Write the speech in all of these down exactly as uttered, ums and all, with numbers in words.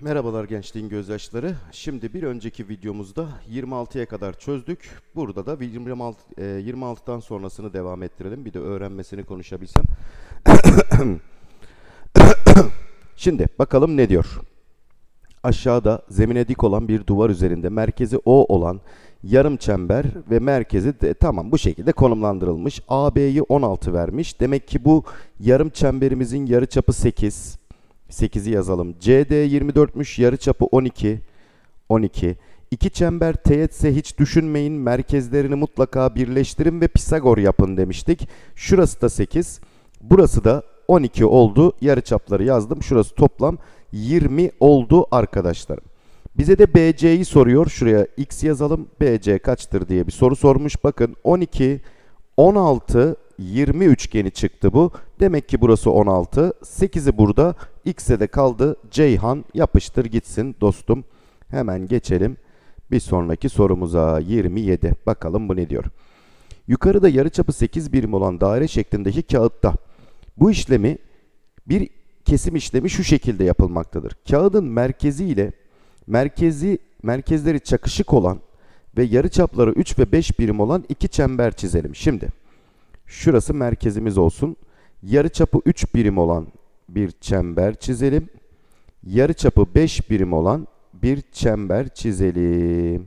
Merhabalar gençliğin gözyaşları. Şimdi bir önceki videomuzda yirmi altıya kadar çözdük. Burada da yirmi altıdan sonrasını devam ettirelim. Bir de öğrenmesini konuşabilsem. Şimdi bakalım ne diyor. Aşağıda zemine dik olan bir duvar üzerinde merkezi O olan yarım çember ve merkezi de tamam bu şekilde konumlandırılmış. A B'yi on altı vermiş. Demek ki bu yarım çemberimizin yarıçapı sekiz. sekizi yazalım. C D yirmi dörtmüş, yarıçapı on iki. İki çember teğetse hiç düşünmeyin. Merkezlerini mutlaka birleştirin ve Pisagor yapın demiştik. Şurası da sekiz. Burası da on iki oldu. Yarıçapları yazdım. Şurası toplam yirmi oldu arkadaşlar. Bize de B C'yi soruyor. Şuraya X yazalım. B C kaçtır diye bir soru sormuş. Bakın on iki, on altı, yirmi üçgeni çıktı bu. Demek ki burası on altı. sekizi burada. X'e de kaldı. Ceyhan yapıştır gitsin dostum. Hemen geçelim bir sonraki sorumuza. yirmi yedi. Bakalım bu ne diyor. Yukarıda yarıçapı sekiz birim olan daire şeklindeki kağıtta bu işlemi, bir kesim işlemi şu şekilde yapılmaktadır. Kağıdın merkezi ile merkezi merkezleri çakışık olan ve yarıçapları üç ve beş birim olan iki çember çizelim. Şimdi şurası merkezimiz olsun. Yarıçapı üç birim olan bir çember çizelim. Yarıçapı beş birim olan bir çember çizelim.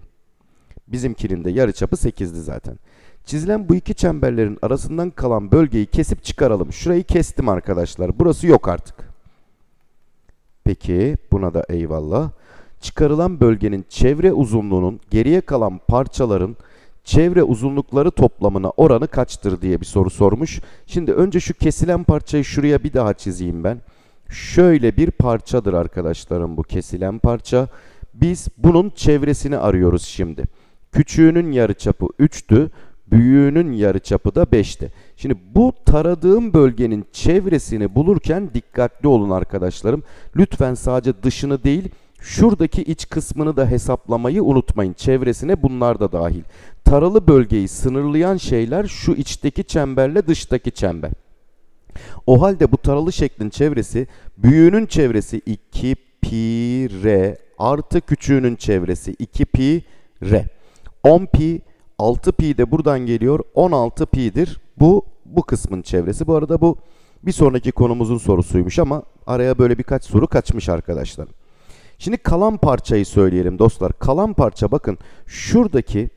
Bizimkinin de yarıçapı sekizdi zaten. Çizilen bu iki çemberlerin arasından kalan bölgeyi kesip çıkaralım. Şurayı kestim arkadaşlar. Burası yok artık. Peki buna da eyvallah. Çıkarılan bölgenin çevre uzunluğunun geriye kalan parçaların çevre uzunlukları toplamına oranı kaçtır diye bir soru sormuş. Şimdi önce şu kesilen parçayı şuraya bir daha çizeyim ben. Şöyle bir parçadır arkadaşlarım bu kesilen parça. Biz bunun çevresini arıyoruz şimdi. Küçüğünün yarıçapı üçtü. Büyüğünün yarıçapı da beşti. Şimdi bu taradığım bölgenin çevresini bulurken dikkatli olun arkadaşlarım. Lütfen sadece dışını değil, şuradaki iç kısmını da hesaplamayı unutmayın. Çevresine bunlar da dahil. Taralı bölgeyi sınırlayan şeyler şu içteki çemberle dıştaki çember. O halde bu taralı şeklin çevresi, büyüğünün çevresi iki pi r artı küçüğünün çevresi iki pi r. on pi, altı pi de buradan geliyor. on altı pi'dir. Bu bu kısmın çevresi. Bu arada bu bir sonraki konumuzun sorusuymuş ama araya böyle birkaç soru kaçmış arkadaşlar. Şimdi kalan parçayı söyleyelim dostlar. Kalan parça bakın şuradaki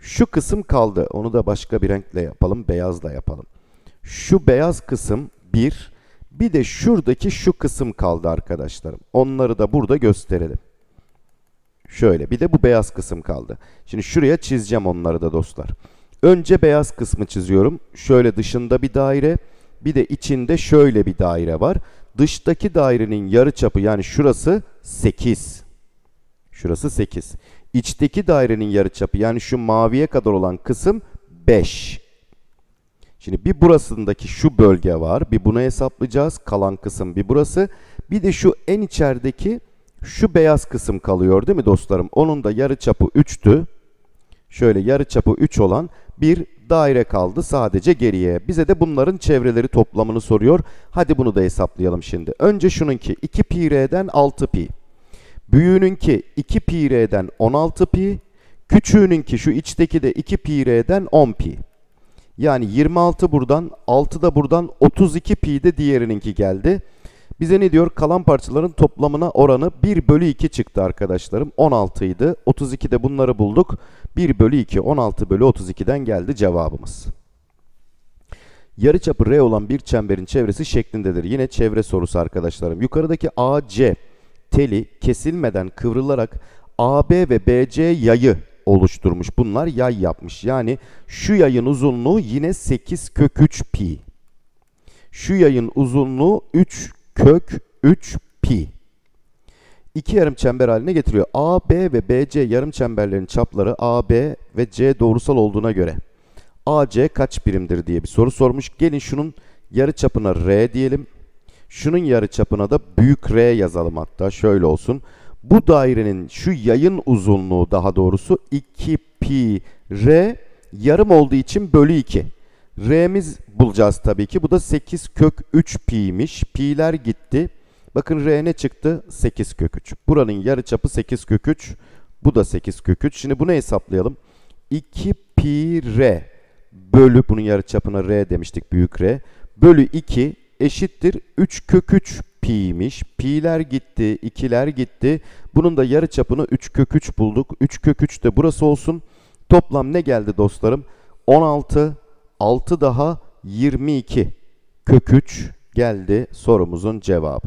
şu kısım kaldı. Onu da başka bir renkle yapalım. Beyazla yapalım. Şu beyaz kısım bir. Bir de şuradaki şu kısım kaldı arkadaşlarım. Onları da burada gösterelim. Şöyle bir de bu beyaz kısım kaldı. Şimdi şuraya çizeceğim onları da dostlar. Önce beyaz kısmı çiziyorum. Şöyle dışında bir daire. Bir de içinde şöyle bir daire var. Dıştaki dairenin yarıçapı yani şurası sekiz. Şurası sekiz. İçteki dairenin yarıçapı yani şu maviye kadar olan kısım beş. Şimdi bir burasındaki şu bölge var. Bir bunu hesaplayacağız. Kalan kısım bir burası. Bir de şu en içerideki şu beyaz kısım kalıyor değil mi dostlarım? Onun da yarıçapı üçtü. Şöyle yarıçapı üç olan bir daire kaldı sadece geriye. Bize de bunların çevreleri toplamını soruyor. Hadi bunu da hesaplayalım şimdi. Önce şununki iki pi r'den altı pi. Büyüğününki iki pi r'den on altı pi. Küçüğününki şu içteki de iki pi r'den on pi. Yani yirmi altı buradan, altı da buradan, otuz iki pi de diğerininki geldi. Bize ne diyor? Kalan parçaların toplamına oranı bir bölü iki çıktı arkadaşlarım. on altı idi. otuz iki'de bunları bulduk. bir bölü iki, on altı bölü otuz iki'den geldi cevabımız. Yarıçapı R olan bir çemberin çevresi şeklindedir. Yine çevre sorusu arkadaşlarım. Yukarıdaki A C teli kesilmeden kıvrılarak A B ve B C yayı oluşturmuş. Bunlar yay yapmış. Yani şu yayın uzunluğu yine sekiz kök üç pi. Şu yayın uzunluğu üç kök üç pi. İki yarım çember haline getiriyor. A, B ve B C yarım çemberlerin çapları A, B ve C doğrusal olduğuna göre A C kaç birimdir diye bir soru sormuş. Gelin şunun yarı çapına R diyelim. Şunun yarı çapına da büyük R yazalım hatta. Şöyle olsun. Bu dairenin şu yayın uzunluğu daha doğrusu iki pi R yarım olduğu için bölü iki. R'miz bulacağız tabii ki. Bu da sekiz kök üç pi'ymiş. Pi'ler gitti. Bakın R ne çıktı? sekiz kök üç. Buranın yarıçapı sekiz kök üç. Bu da sekiz kök üç. Şimdi bunu hesaplayalım. iki pi R bölü, bunun yarıçapına R demiştik, büyük R. Bölü iki eşittir üç kök üç pi'ymiş. Pi'ler gitti, ikiler gitti. Bunun da yarıçapını üç kök üç bulduk. üç kök üç de burası olsun. Toplam ne geldi dostlarım? on altı, altı daha yirmi iki kök üç geldi sorumuzun cevabı.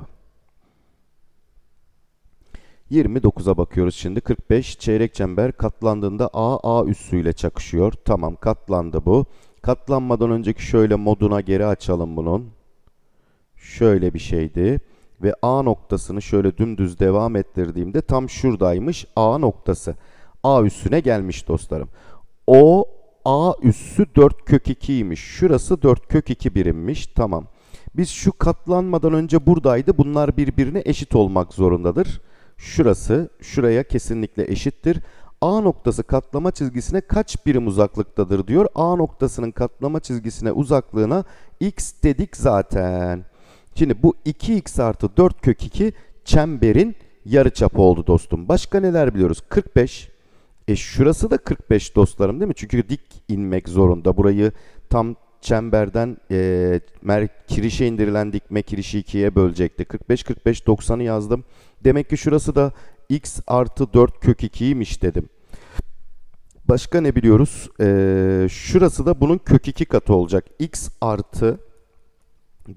yirmi dokuza bakıyoruz şimdi. kırk beş çeyrek çember katlandığında A, A üssüyle çakışıyor. Tamam, katlandı bu. Katlanmadan önceki şöyle moduna geri açalım bunun. Şöyle bir şeydi. Ve A noktasını şöyle dümdüz devam ettirdiğimde tam şuradaymış A noktası. A üssüne gelmiş dostlarım. O A üssü dört kök iki'ymiş. Şurası dört kök iki birimmiş. Tamam. Biz şu katlanmadan önce buradaydı. Bunlar birbirine eşit olmak zorundadır. Şurası şuraya kesinlikle eşittir. A noktası katlama çizgisine kaç birim uzaklıktadır diyor. A noktasının katlama çizgisine uzaklığına x dedik zaten. Şimdi bu iki x artı dört kök iki çemberin yarıçapı oldu dostum. Başka neler biliyoruz? kırk beş. E şurası da kırk beş dostlarım, değil mi? Çünkü dik inmek zorunda. Burayı tam çemberden e, mer kirişe indirilen dikme kirişi ikiye bölecekti. kırk beş, kırk beş, doksanı yazdım. Demek ki şurası da x artı dört kök iki'ymiş dedim. Başka ne biliyoruz? E, şurası da bunun kök iki katı olacak. X artı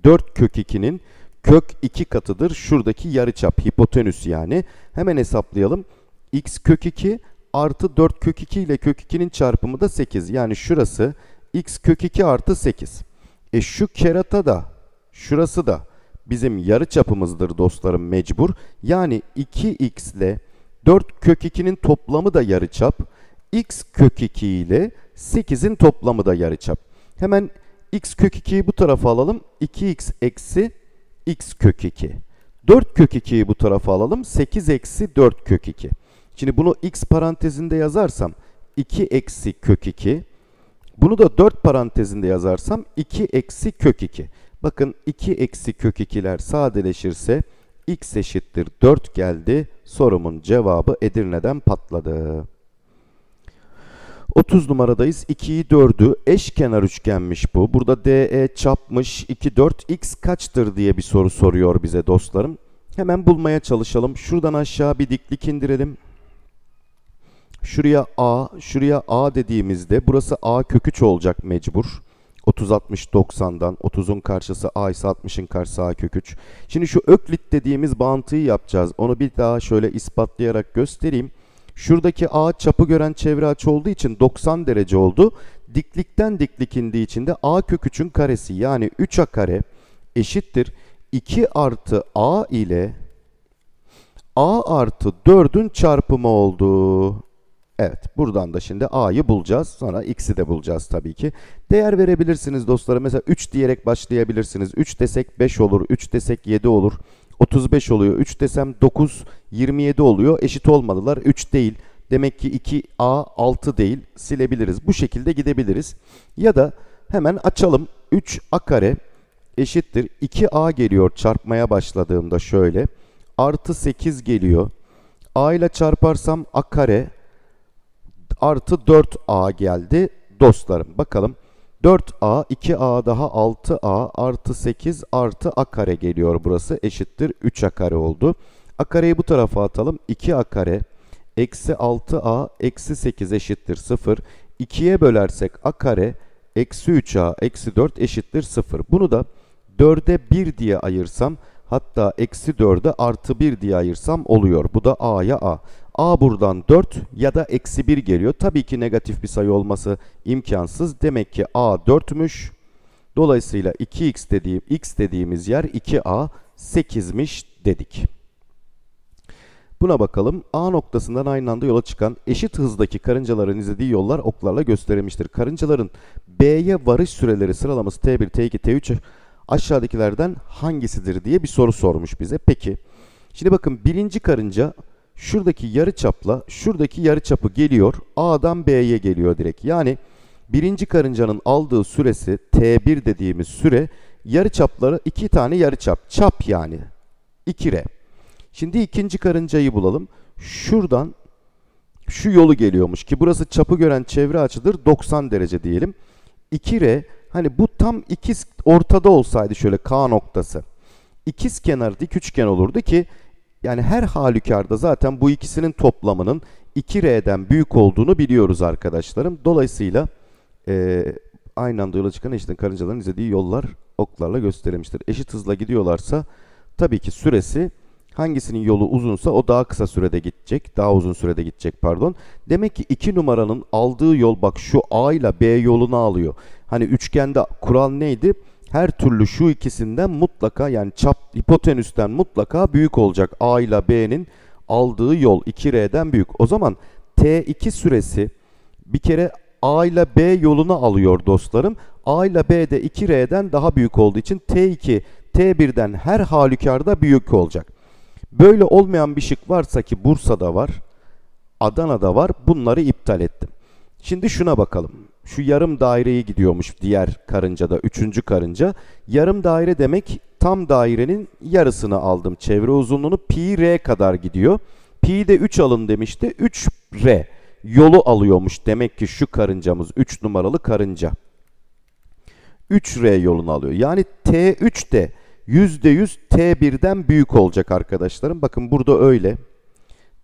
dört kök iki'nin kök iki katıdır. Şuradaki yarıçap, hipotenüs yani. Hemen hesaplayalım. X kök iki artı dört kök iki ile kök iki'nin çarpımı da sekiz. Yani şurası x kök iki artı sekiz. E şu kerata da, şurası da bizim yarıçapımızdır dostlarım, mecbur. Yani iki x ile dört kök iki'nin toplamı da yarıçap. X kök iki ile sekiz'in toplamı da yarıçap. Hemen x kök iki'yi bu tarafa alalım. iki x eksi x kök iki. dört kök iki'yi bu tarafa alalım. sekiz eksi dört kök iki. Şimdi bunu x parantezinde yazarsam iki eksi kök iki. Bunu da dört parantezinde yazarsam iki eksi kök iki. Bakın iki eksi kök iki'ler sadeleşirse x eşittir dört geldi. Sorumun cevabı Edirne'den patladı. otuz numaradayız. iki'yi dörd'ü eşkenar üçgenmiş bu. Burada D E çapmış. iki, dört. X kaçtır diye bir soru soruyor bize dostlarım. Hemen bulmaya çalışalım. Şuradan aşağı bir diklik indirelim. Şuraya A, şuraya A dediğimizde burası A kök üç olacak mecbur. otuz, altmış, doksan'dan. otuz'un karşısı A ise altmış'ın karşısı A kök üç. Şimdi şu öklit dediğimiz bantıyı yapacağız. Onu bir daha şöyle ispatlayarak göstereyim. Şuradaki A çapı gören çevre açı olduğu için doksan derece oldu. Diklikten diklik indiği için de A kök üçün karesi yani üç a kare eşittir iki artı A ile A artı dörd'ün çarpımı oldu. Evet, buradan da şimdi A'yı bulacağız. Sonra X'i de bulacağız tabii ki. Değer verebilirsiniz dostlarım. Mesela üç diyerek başlayabilirsiniz. üç desek beş olur. üç desek yedi olur. otuz beş oluyor. üç desem dokuz, yirmi yedi oluyor. Eşit olmadılar. üç değil. Demek ki iki a altı değil. Silebiliriz. Bu şekilde gidebiliriz. Ya da hemen açalım. üç a kare eşittir. iki a geliyor çarpmaya başladığımda şöyle. Artı sekiz geliyor. A ile çarparsam a kare artı dört a geldi dostlarım. Bakalım. dört a, iki a daha altı a artı sekiz artı a kare geliyor burası. Eşittir üç a kare oldu. A kareyi bu tarafa atalım. iki a kare eksi altı a eksi sekiz eşittir sıfır. iki'ye bölersek a kare eksi üç a eksi dört eşittir sıfır. Bunu da dört'e bir diye ayırsam, hatta eksi dört'e artı bir diye ayırsam oluyor. Bu da a'ya a. A buradan dört ya da eksi bir geliyor. Tabii ki negatif bir sayı olması imkansız. Demek ki a dört'müş. Dolayısıyla iki x dediğim, x dediğimiz yer iki a sekiz'miş dedik. Buna bakalım. A noktasından aynı anda yola çıkan eşit hızdaki karıncaların izlediği yollar oklarla gösterilmiştir. Karıncaların B'ye varış süreleri sıralaması T bir, T iki, T üç aşağıdakilerden hangisidir diye bir soru sormuş bize. Peki. Şimdi bakın, birinci karınca şuradaki yarıçapla şuradaki yarıçapı geliyor. A'dan B'ye geliyor direkt. Yani birinci karıncanın aldığı süresi T bir dediğimiz süre yarıçapları iki tane yarıçap. Çap yani. iki R. Şimdi ikinci karıncayı bulalım. Şuradan şu yolu geliyormuş ki burası çapı gören çevre açıdır. doksan derece diyelim. iki R hani bu tam ikiz ortada olsaydı şöyle K noktası. İkiz kenar dik üçgen olurdu ki yani her halükarda zaten bu ikisinin toplamının iki R'den büyük olduğunu biliyoruz arkadaşlarım. Dolayısıyla e, aynı anda yola çıkan eşit karıncaların izlediği yollar oklarla gösterilmiştir. Eşit hızla gidiyorlarsa tabii ki süresi hangisinin yolu uzunsa o daha kısa sürede gidecek. Daha uzun sürede gidecek pardon. Demek ki iki numaranın aldığı yol bak şu A ile B yolunu alıyor. Hani üçgende kural neydi? Her türlü şu ikisinden mutlaka yani çap hipotenüsten mutlaka büyük olacak. A ile B'nin aldığı yol iki R'den büyük. O zaman T iki süresi bir kere A ile B yolunu alıyor dostlarım. A ile B de iki R'den daha büyük olduğu için T iki T birden her halükarda büyük olacak. Böyle olmayan bir şık varsa ki Bursa'da var, Adana'da var, bunları iptal ettim. Şimdi şuna bakalım. Şu yarım daireyi gidiyormuş diğer karıncada, üçüncü karınca. Yarım daire demek tam dairenin yarısını aldım. Çevre uzunluğunu pi r kadar gidiyor. Pi de üç alın demişti. üç R yolu alıyormuş. Demek ki şu karıncamız üç numaralı karınca. üç R yolunu alıyor. Yani T üç de yüzde yüz T birden büyük olacak arkadaşlarım. Bakın burada öyle.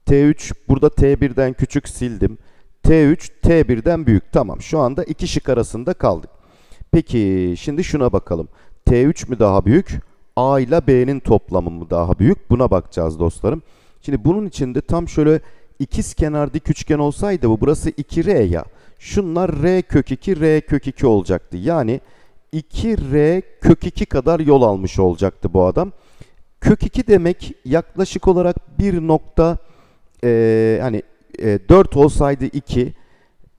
T üç burada T birden küçük sildim. T üç T birden büyük. Tamam şu anda iki şık arasında kaldık. Peki şimdi şuna bakalım. T üç mü daha büyük? A ile B'nin toplamı mı daha büyük? Buna bakacağız dostlarım. Şimdi bunun içinde tam şöyle ikizkenar dik üçgen olsaydı bu burası iki R ya. Şunlar R kök iki R kök iki olacaktı. Yani iki R kök iki kadar yol almış olacaktı bu adam. Kök iki demek yaklaşık olarak bir nokta e, hani e, dört olsaydı iki,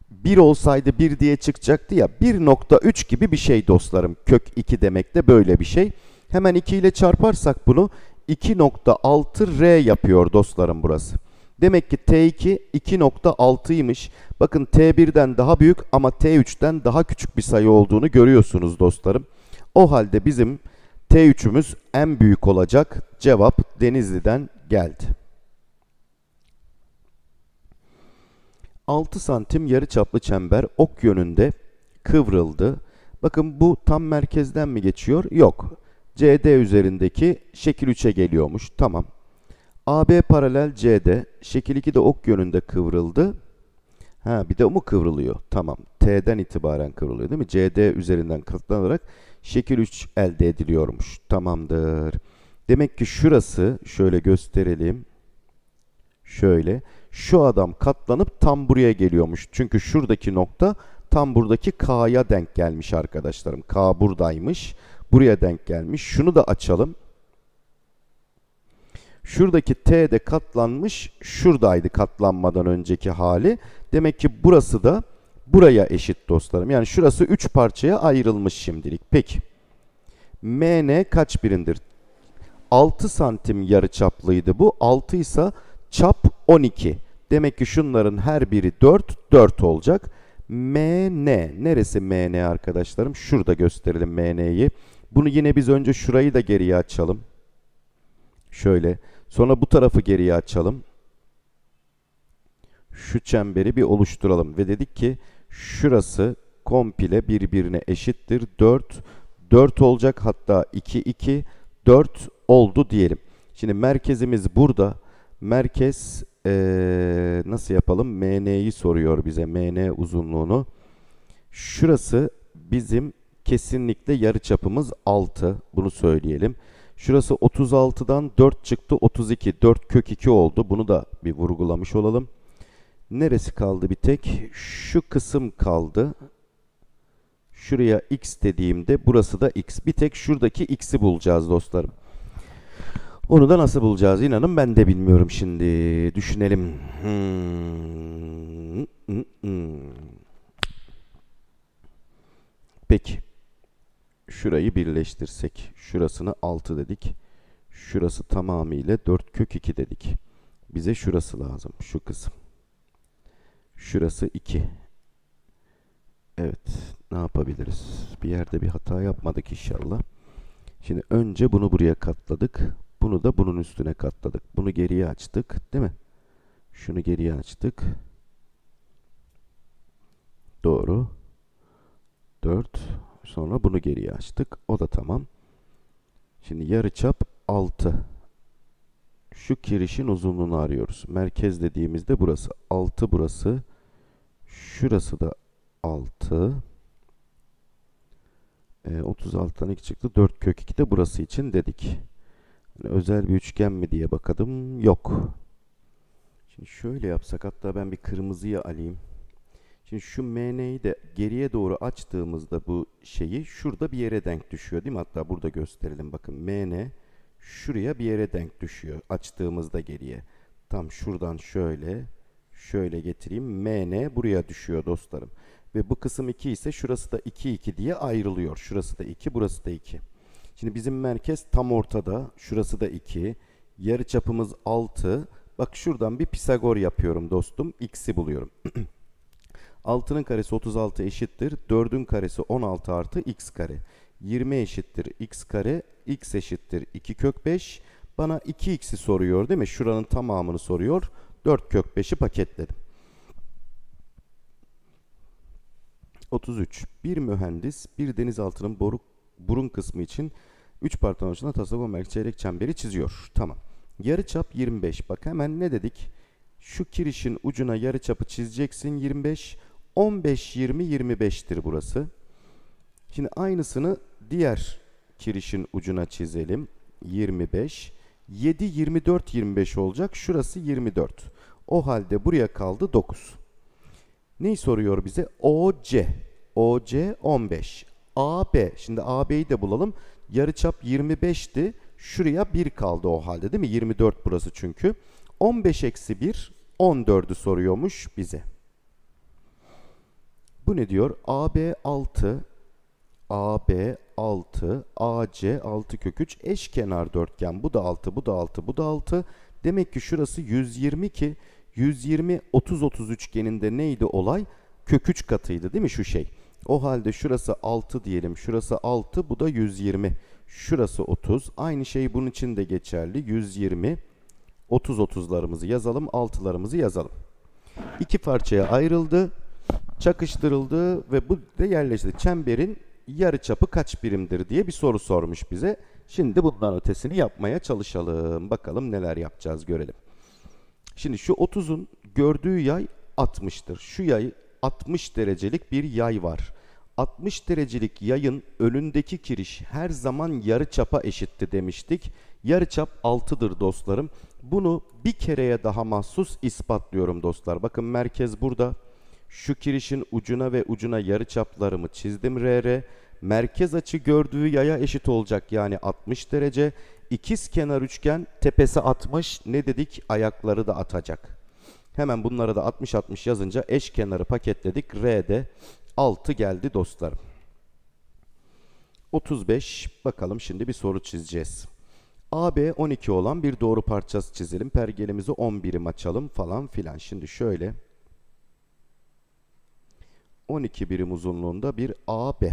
bir olsaydı bir diye çıkacaktı ya. bir nokta üç gibi bir şey dostlarım. Kök iki demek de böyle bir şey. Hemen iki ile çarparsak bunu iki nokta altı R yapıyor dostlarım burası. Demek ki T iki iki nokta altıymış. Bakın T birden daha büyük ama T üçten daha küçük bir sayı olduğunu görüyorsunuz dostlarım. O halde bizim T üçümüz en büyük olacak. Cevap Denizli'den geldi. altı santim yarıçaplı çember ok yönünde kıvrıldı. Bakın bu tam merkezden mi geçiyor? Yok. C D üzerindeki şekil üçe geliyormuş. Tamam. A B paralel C D, şekil iki de ok yönünde kıvrıldı. Ha bir de o mu kıvrılıyor? Tamam. T'den itibaren kıvrılıyor değil mi? C D üzerinden katlanarak şekil üç elde ediliyormuş. Tamamdır. Demek ki şurası şöyle gösterelim. Şöyle. Şu adam katlanıp tam buraya geliyormuş. Çünkü şuradaki nokta tam buradaki K'ya denk gelmiş arkadaşlarım. K buradaymış. Buraya denk gelmiş. Şunu da açalım. Şuradaki T de katlanmış. Şuradaydı katlanmadan önceki hali. Demek ki burası da buraya eşit dostlarım. Yani şurası üç parçaya ayrılmış şimdilik. Peki. M N kaç birimdir? altı santim yarıçaplıydı bu. altı ise çap on iki. Demek ki şunların her biri dört. dört olacak. M N. Neresi M N arkadaşlarım? Şurada gösterelim M N'yi. Bunu yine biz önce şurayı da geriye açalım. Şöyle. Sonra bu tarafı geriye açalım. Şu çemberi bir oluşturalım. Ve dedik ki şurası komple birbirine eşittir. dört. dört olacak. Hatta iki, iki, dört oldu diyelim. Şimdi merkezimiz burada. Merkez ee, nasıl yapalım? M N'yi soruyor bize. M N uzunluğunu. Şurası bizim kesinlikle yarıçapımız altı. Bunu söyleyelim. Şurası otuz altıdan dört çıktı. otuz iki. dört kök iki oldu. Bunu da bir vurgulamış olalım. Neresi kaldı bir tek? Şu kısım kaldı. Şuraya x dediğimde burası da x. Bir tek şuradaki x'i bulacağız dostlarım. Onu da nasıl bulacağız? İnanın ben de bilmiyorum şimdi. Düşünelim. Peki. Şurayı birleştirsek. Şurasını altı dedik. Şurası tamamıyla dört kök iki dedik. Bize şurası lazım. Şu kısım. Şurası iki. Evet, ne yapabiliriz? Bir yerde bir hata yapmadık inşallah. Şimdi önce bunu buraya katladık. Bunu da bunun üstüne katladık. Bunu geriye açtık, değil mi? Şunu geriye açtık. Doğru. dört. Sonra bunu geriye açtık. O da tamam. Şimdi yarıçap altı. Şu kirişin uzunluğunu arıyoruz. Merkez dediğimizde burası altı, burası. Şurası da altı. E, otuz altıdan iki çıktı. dört kök iki de burası için dedik. Yani özel bir üçgen mi diye bakadım. Yok. Şimdi şöyle yapsak, hatta ben bir kırmızıya alayım. Şimdi şu M N'yi de geriye doğru açtığımızda bu şeyi şurada bir yere denk düşüyor, değil mi? Hatta burada gösterelim. Bakın M N şuraya bir yere denk düşüyor açtığımızda geriye. Tam şuradan şöyle şöyle getireyim. M N buraya düşüyor dostlarım. Ve bu kısım iki ise şurası da iki iki diye ayrılıyor. Şurası da iki, burası da iki. Şimdi bizim merkez tam ortada. Şurası da iki. Yarıçapımız altı. Bak şuradan bir Pisagor yapıyorum dostum. X'i buluyorum. altının karesi otuz altı eşittir. dördün karesi on altı artı x kare. yirmi eşittir x kare. X eşittir iki kök beş. Bana iki x'i soruyor, değil mi? Şuranın tamamını soruyor. dört kök beşi paketledim. otuz üç. Bir mühendis bir denizaltının boru, burun kısmı için üç parçanın arasında tasarruf merkezi çeyrek çemberi çiziyor. Tamam. Yarıçap yirmi beş. Bak hemen ne dedik? Şu kirişin ucuna yarıçapı çizeceksin. yirmi beş. on beş, yirmi, yirmi beş'tir burası. Şimdi aynısını diğer kirişin ucuna çizelim. yirmi beş. yedi, yirmi dört, yirmi beş olacak. Şurası yirmi dört. O halde buraya kaldı dokuz. Neyi soruyor bize? O C. O C on beş. A B. Şimdi A B'yi de bulalım. Yarıçap yirmi beş'ti. Şuraya bir kaldı o halde, değil mi? yirmi dört burası çünkü. on beş eksi bir, on dörd'ü soruyormuş bize. Bu ne diyor? A B altı. A B altı. A C altı kök üç. Eşkenar dörtgen. Bu da altı, bu da altı, bu da altı. Demek ki şurası yüz yirmi iki. yüz yirmi, otuz, otuz üçgeninde neydi olay? Kök üç katıydı, değil mi şu şey? O halde şurası altı diyelim. Şurası altı, bu da yüz yirmi. Şurası otuz. Aynı şey bunun için de geçerli. yüz yirmi. otuz otuz'larımızı yazalım. altı'larımızı yazalım. İki parçaya ayrıldı. Çakıştırıldı ve bu da yerleşti. Çemberin yarıçapı kaç birimdir diye bir soru sormuş bize. Şimdi bundan ötesini yapmaya çalışalım. Bakalım neler yapacağız, görelim. Şimdi şu otuz'un gördüğü yay altmış'tır. Şu yay altmış derecelik bir yay var. altmış derecelik yayın önündeki kiriş her zaman yarıçapa eşitti demiştik. Yarıçap altı'dır dostlarım. Bunu bir kereye daha mahsus ispatlıyorum dostlar. Bakın merkez burada. Şu kirişin ucuna ve ucuna yarıçaplarımı çizdim R R. Merkez açı gördüğü yaya eşit olacak, yani altmış derece. İkiz kenar üçgen tepesi altmış, ne dedik? Ayakları da atacak. Hemen bunlara da altmış altmış yazınca eş kenarı paketledik. R'de altı geldi dostlarım. otuz beş. Bakalım şimdi bir soru çizeceğiz. A B on iki olan bir doğru parçası çizelim. Pergelimizi on birim açalım falan filan. Şimdi şöyle. on iki birim uzunluğunda bir A B.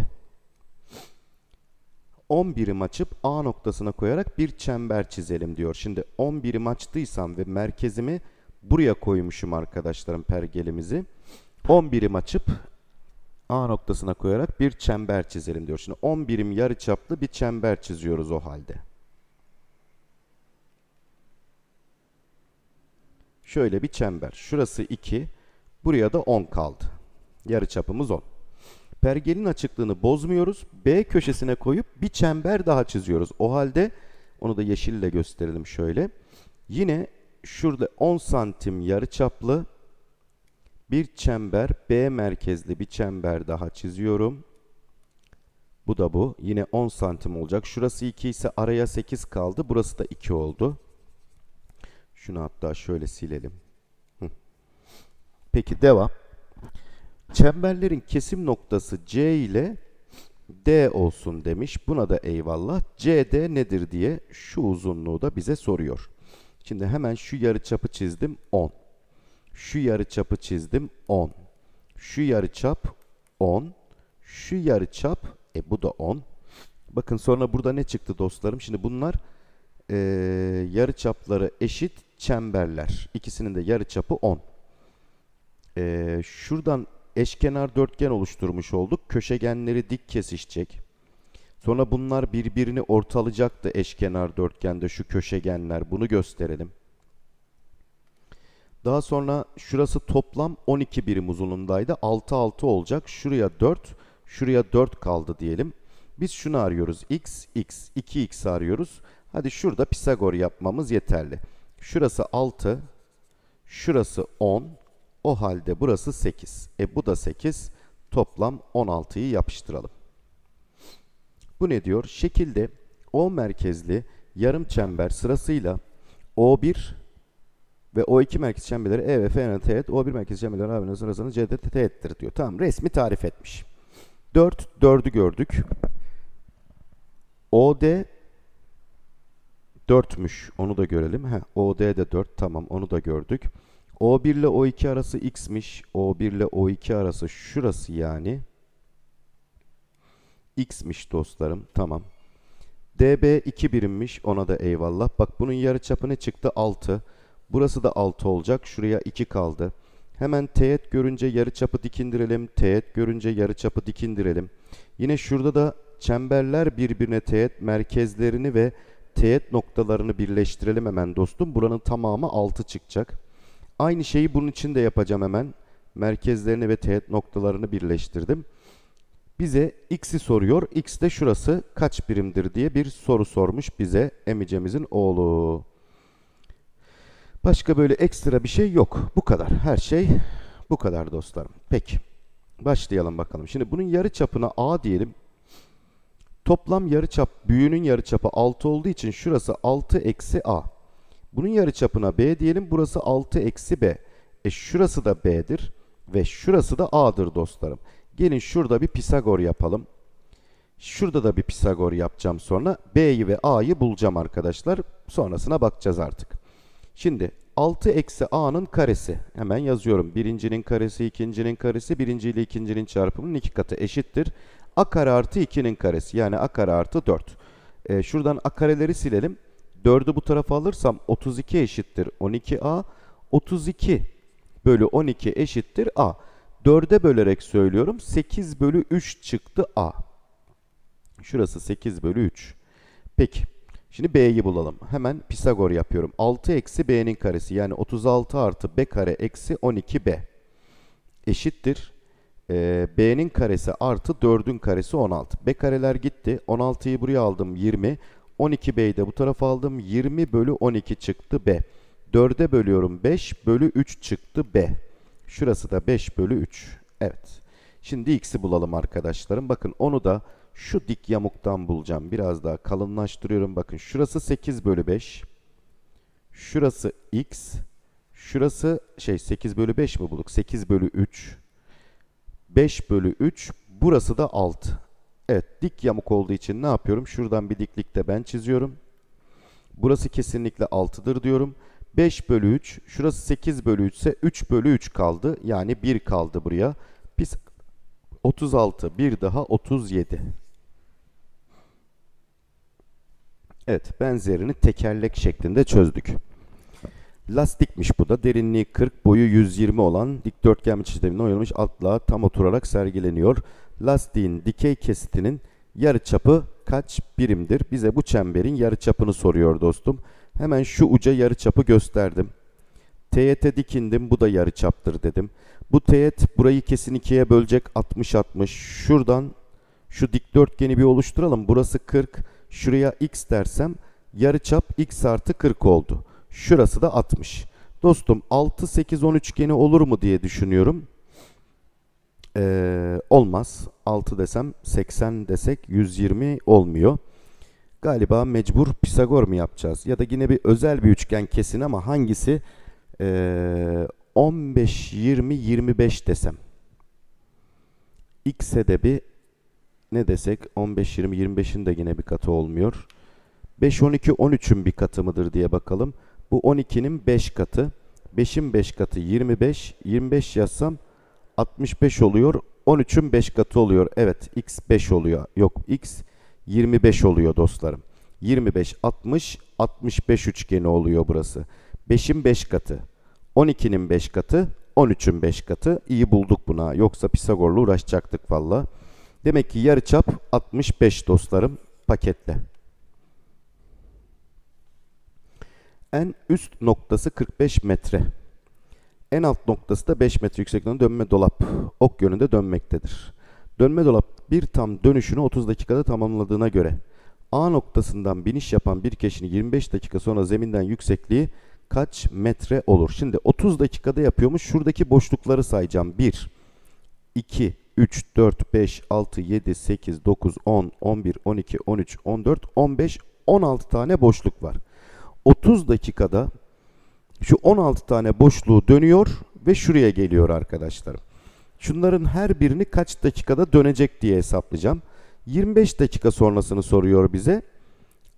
on birim açıp A noktasına koyarak bir çember çizelim diyor. Şimdi on birim açtıysam ve merkezimi buraya koymuşum arkadaşlarım, pergelimizi. on birim açıp A noktasına koyarak bir çember çizelim diyor. Şimdi on birim yarıçaplı bir çember çiziyoruz o halde. Şöyle bir çember. Şurası iki, buraya da on kaldı. Yarıçapımız on. Pergelin açıklığını bozmuyoruz. B köşesine koyup bir çember daha çiziyoruz. O halde onu da yeşille gösterelim şöyle. Yine şurada on santim yarıçaplı bir çember, B merkezli bir çember daha çiziyorum. Bu da bu. Yine on santim olacak. Şurası iki ise araya sekiz kaldı. Burası da iki oldu. Şunu hatta şöyle silelim. Peki devam. Çemberlerin kesim noktası C ile D olsun demiş. Buna da eyvallah. C D nedir diye şu uzunluğu da bize soruyor. Şimdi hemen şu yarıçapı çizdim on. Şu yarıçapı çizdim on. Şu yarıçap on. Şu yarıçap, e bu da on. Bakın sonra burada ne çıktı dostlarım? Şimdi bunlar e, yarıçapları eşit çemberler. İkisinin de yarıçapı on. E, şuradan eşkenar dörtgen oluşturmuş olduk. Köşegenleri dik kesişecek. Sonra bunlar birbirini ortalayacaktı eşkenar dörtgende şu köşegenler. Bunu gösterelim. Daha sonra şurası toplam on iki birim uzunluğundaydı. altı altı olacak. Şuraya dört, şuraya dört kaldı diyelim. Biz şunu arıyoruz. X, X, iki X arıyoruz. Hadi şurada Pisagor yapmamız yeterli. Şurası altı, şurası on. O halde burası sekiz. E bu da sekiz. Toplam on altı'yı yapıştıralım. Bu ne diyor? Şekilde O merkezli yarım çember sırasıyla O bir ve O iki merkez çemberleri E ve F'ye teğet, O bir merkez çemberleri A'nın sırasını C'de teğettir diyor. Tamam, resmi tarif etmiş. dört, dördü gördük. O D dört'müş. Onu da görelim. Ha, O D de dört. Tamam, onu da gördük. O bir ile O iki arası X'miş. O bir ile O iki arası şurası yani X'miş dostlarım. Tamam. D B iki birimmiş. Ona da eyvallah. Bak bunun yarıçapı ne çıktı? altı. Burası da altı olacak. Şuraya iki kaldı. Hemen teğet görünce yarıçapı dikindirelim. Teğet görünce yarıçapı dikindirelim. Yine şurada da çemberler birbirine teğet merkezlerini ve teğet noktalarını birleştirelim hemen dostum. Buranın tamamı altı çıkacak. Aynı şeyi bunun için de yapacağım hemen. Merkezlerini ve teğet noktalarını birleştirdim. Bize X'i soruyor. X de şurası kaç birimdir diye bir soru sormuş bize emicemizin oğlu. Başka böyle ekstra bir şey yok. Bu kadar. Her şey bu kadar dostlarım. Peki. Başlayalım bakalım. Şimdi bunun yarıçapına A diyelim. Toplam yarıçap, büyünün yarıçapı altı olduğu için şurası altı eksi A. Bunun yarıçapına B diyelim. Burası altı eksi B. E şurası da B'dir ve şurası da A'dır dostlarım. Gelin şurada bir Pisagor yapalım. Şurada da bir Pisagor yapacağım sonra. B'yi ve A'yı bulacağım arkadaşlar. Sonrasına bakacağız artık. Şimdi altı eksi A'nın karesi. Hemen yazıyorum. Birincinin karesi, ikincinin karesi. Birinci ile ikincinin çarpımının iki katı eşittir. A kare artı iki'nin karesi. Yani A kare artı dört. Ee, şuradan A kareleri silelim. dördü bu tarafa alırsam otuz iki eşittir on iki A. otuz iki bölü on iki eşittir A. dörde bölerek söylüyorum. sekiz bölü üç çıktı A. Şurası sekiz bölü üç. Peki. Şimdi B'yi bulalım. Hemen Pisagor yapıyorum. altı eksi B'nin karesi. Yani otuz altı artı B kare eksi on iki B. Eşittir. Ee, B'nin karesi artı dörd'ün karesi on altı. B kareler gitti. on altı'yı buraya aldım. yirmi. on iki B'yi de bu tarafa aldım. yirmi bölü on iki çıktı B. dörde bölüyorum. beş bölü üç çıktı B. Şurası da beş bölü üç. Evet. Şimdi X'i bulalım arkadaşlarım. Bakın onu da şu dik yamuktan bulacağım. Biraz daha kalınlaştırıyorum. Bakın şurası sekiz bölü beş. Şurası X. Şurası şey sekiz bölü beş mi bulduk? sekiz bölü üç. beş bölü üç. Burası da altı. Evet, dik yamuk olduğu için ne yapıyorum? Şuradan bir diklikte ben çiziyorum. Burası kesinlikle altı'dır diyorum. beş bölü üç. Şurası sekiz bölü üç ise üç bölü üç kaldı. Yani bir kaldı buraya. Biz otuz altı. Bir daha otuz yedi. Evet. Benzerini tekerlek şeklinde çözdük. Lastikmiş bu da. Derinliği kırk, boyu yüz yirmi olan dikdörtgen biçiminde oyulmuş atla tam oturarak sergileniyor. Lastiğin dikey kesitinin yarıçapı kaç birimdir? Bize bu çemberin yarıçapını soruyor dostum. Hemen şu uca yarıçapı gösterdim. Teğete dikindim. Bu da yarıçaptır dedim. Bu teğet burayı kesin ikiye bölecek. altmış altmış. Şuradan şu dikdörtgeni bir oluşturalım. Burası kırk. Şuraya X dersem yarıçap X artı kırk oldu. Şurası da altmış. Dostum altı sekiz on üçgeni olur mu diye düşünüyorum. Ee, olmaz. altı desem seksen desek yüz yirmi olmuyor. Galiba mecbur Pisagor mu yapacağız? Ya da yine bir özel bir üçgen kesin ama hangisi? Ee, on beş yirmi yirmi beş desem. X'e de bir ne desek? on beş yirmi yirmi beş'in de yine bir katı olmuyor. beş on iki on üç'ün bir katı mıdır diye bakalım. Bu on iki'nin beş katı. beş'in beş katı yirmi beş. yirmi beş yazsam altmış beş oluyor. on üçün beş katı oluyor. Evet, x beş oluyor. Yok, x yirmi beş oluyor dostlarım. yirmi beş, altmış, altmış beş üçgeni oluyor burası. beşin beş katı, on ikinin beş katı, on üçün beş katı. İyi bulduk buna. Yoksa Pisagor'la uğraşacaktık valla. Demek ki yarıçap altmış beş dostlarım, paketle. En üst noktası kırk beş metre. En alt noktası da beş metre yüksekliğinde dönme dolap ok yönünde dönmektedir. Dönme dolap bir tam dönüşünü otuz dakikada tamamladığına göre A noktasından biniş yapan bir kişinin yirmi beş dakika sonra zeminden yüksekliği kaç metre olur? Şimdi otuz dakikada yapıyormuş. Şuradaki boşlukları sayacağım. bir, iki, üç, dört, beş, altı, yedi, sekiz, dokuz, on, on bir, on iki, on üç, on dört, on beş, on altı tane boşluk var. otuz dakikada şu on altı tane boşluğu dönüyor ve şuraya geliyor arkadaşlarım. Şunların her birini kaç dakikada dönecek diye hesaplayacağım. yirmi beş dakika sonrasını soruyor bize.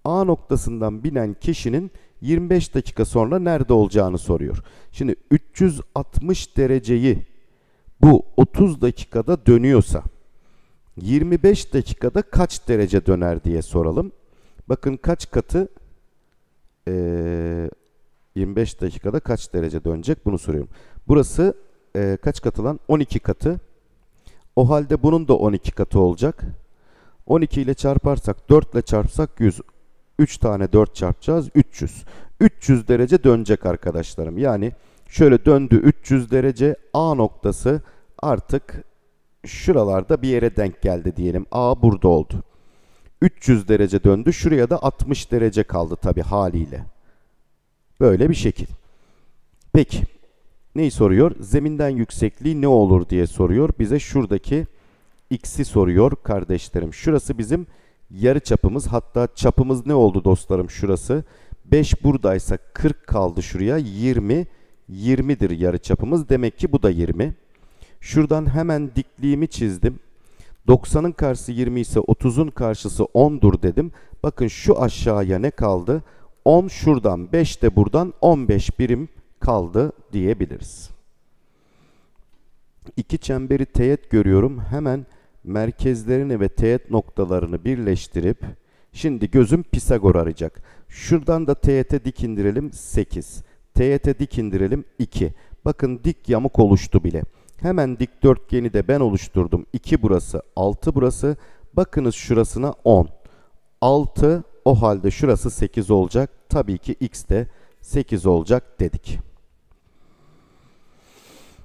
A noktasından binen kişinin yirmi beş dakika sonra nerede olacağını soruyor. Şimdi üç yüz altmış dereceyi bu otuz dakikada dönüyorsa yirmi beş dakikada kaç derece döner diye soralım. Bakın kaç katı ee, yirmi beş dakikada kaç derece dönecek bunu soruyorum. Burası e, kaç katı lan? on iki katı. O halde bunun da on iki katı olacak. on iki ile çarparsak, dört ile çarpsak yüz. üç tane dört çarpacağız, üç yüz. üç yüz derece dönecek arkadaşlarım. Yani şöyle döndü üç yüz derece. A noktası artık şuralarda bir yere denk geldi diyelim. A burada oldu. üç yüz derece döndü. Şuraya da altmış derece kaldı tabii haliyle. Böyle bir şekil. Peki. Neyi soruyor? Zeminden yüksekliği ne olur diye soruyor. Bize şuradaki x'i soruyor kardeşlerim. Şurası bizim yarı çapımız. Hatta çapımız ne oldu dostlarım şurası? beş buradaysa kırk kaldı şuraya. yirmi. yirmidir yarı çapımız. Demek ki bu da yirmi. Şuradan hemen dikliğimi çizdim. doksanın karşısı yirmi ise otuzun karşısı on'dur dedim. Bakın şu aşağıya ne kaldı? on şuradan, beş de buradan, on beş birim kaldı diyebiliriz. İki çemberi teğet görüyorum. Hemen merkezlerini ve teğet noktalarını birleştirip şimdi gözüm Pisagor arayacak. Şuradan da teğete dik indirelim sekiz. Teğete dik indirelim iki. Bakın dik yamuk oluştu bile. Hemen dikdörtgeni de ben oluşturdum. iki burası, altı burası. Bakınız şurasına on. altı, o halde şurası sekiz olacak. Tabii ki x de sekiz olacak dedik.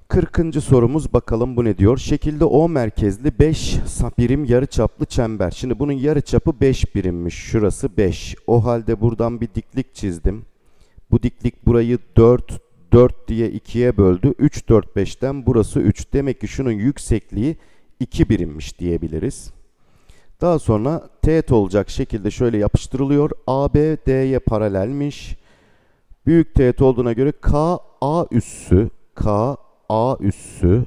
kırkıncı sorumuz, bakalım bu ne diyor? Şekilde O merkezli beş birim yarıçaplı çember. Şimdi bunun yarıçapı beş birimmiş. Şurası beş. O halde buradan bir diklik çizdim. Bu diklik burayı dört, dört diye ikiye böldü. üç, dört, beşten burası üç. Demek ki şunun yüksekliği iki birimmiş diyebiliriz. Daha sonra teğet olacak şekilde şöyle yapıştırılıyor. A B D'ye paralelmiş. Büyük teğet olduğuna göre K A üssü K A üssü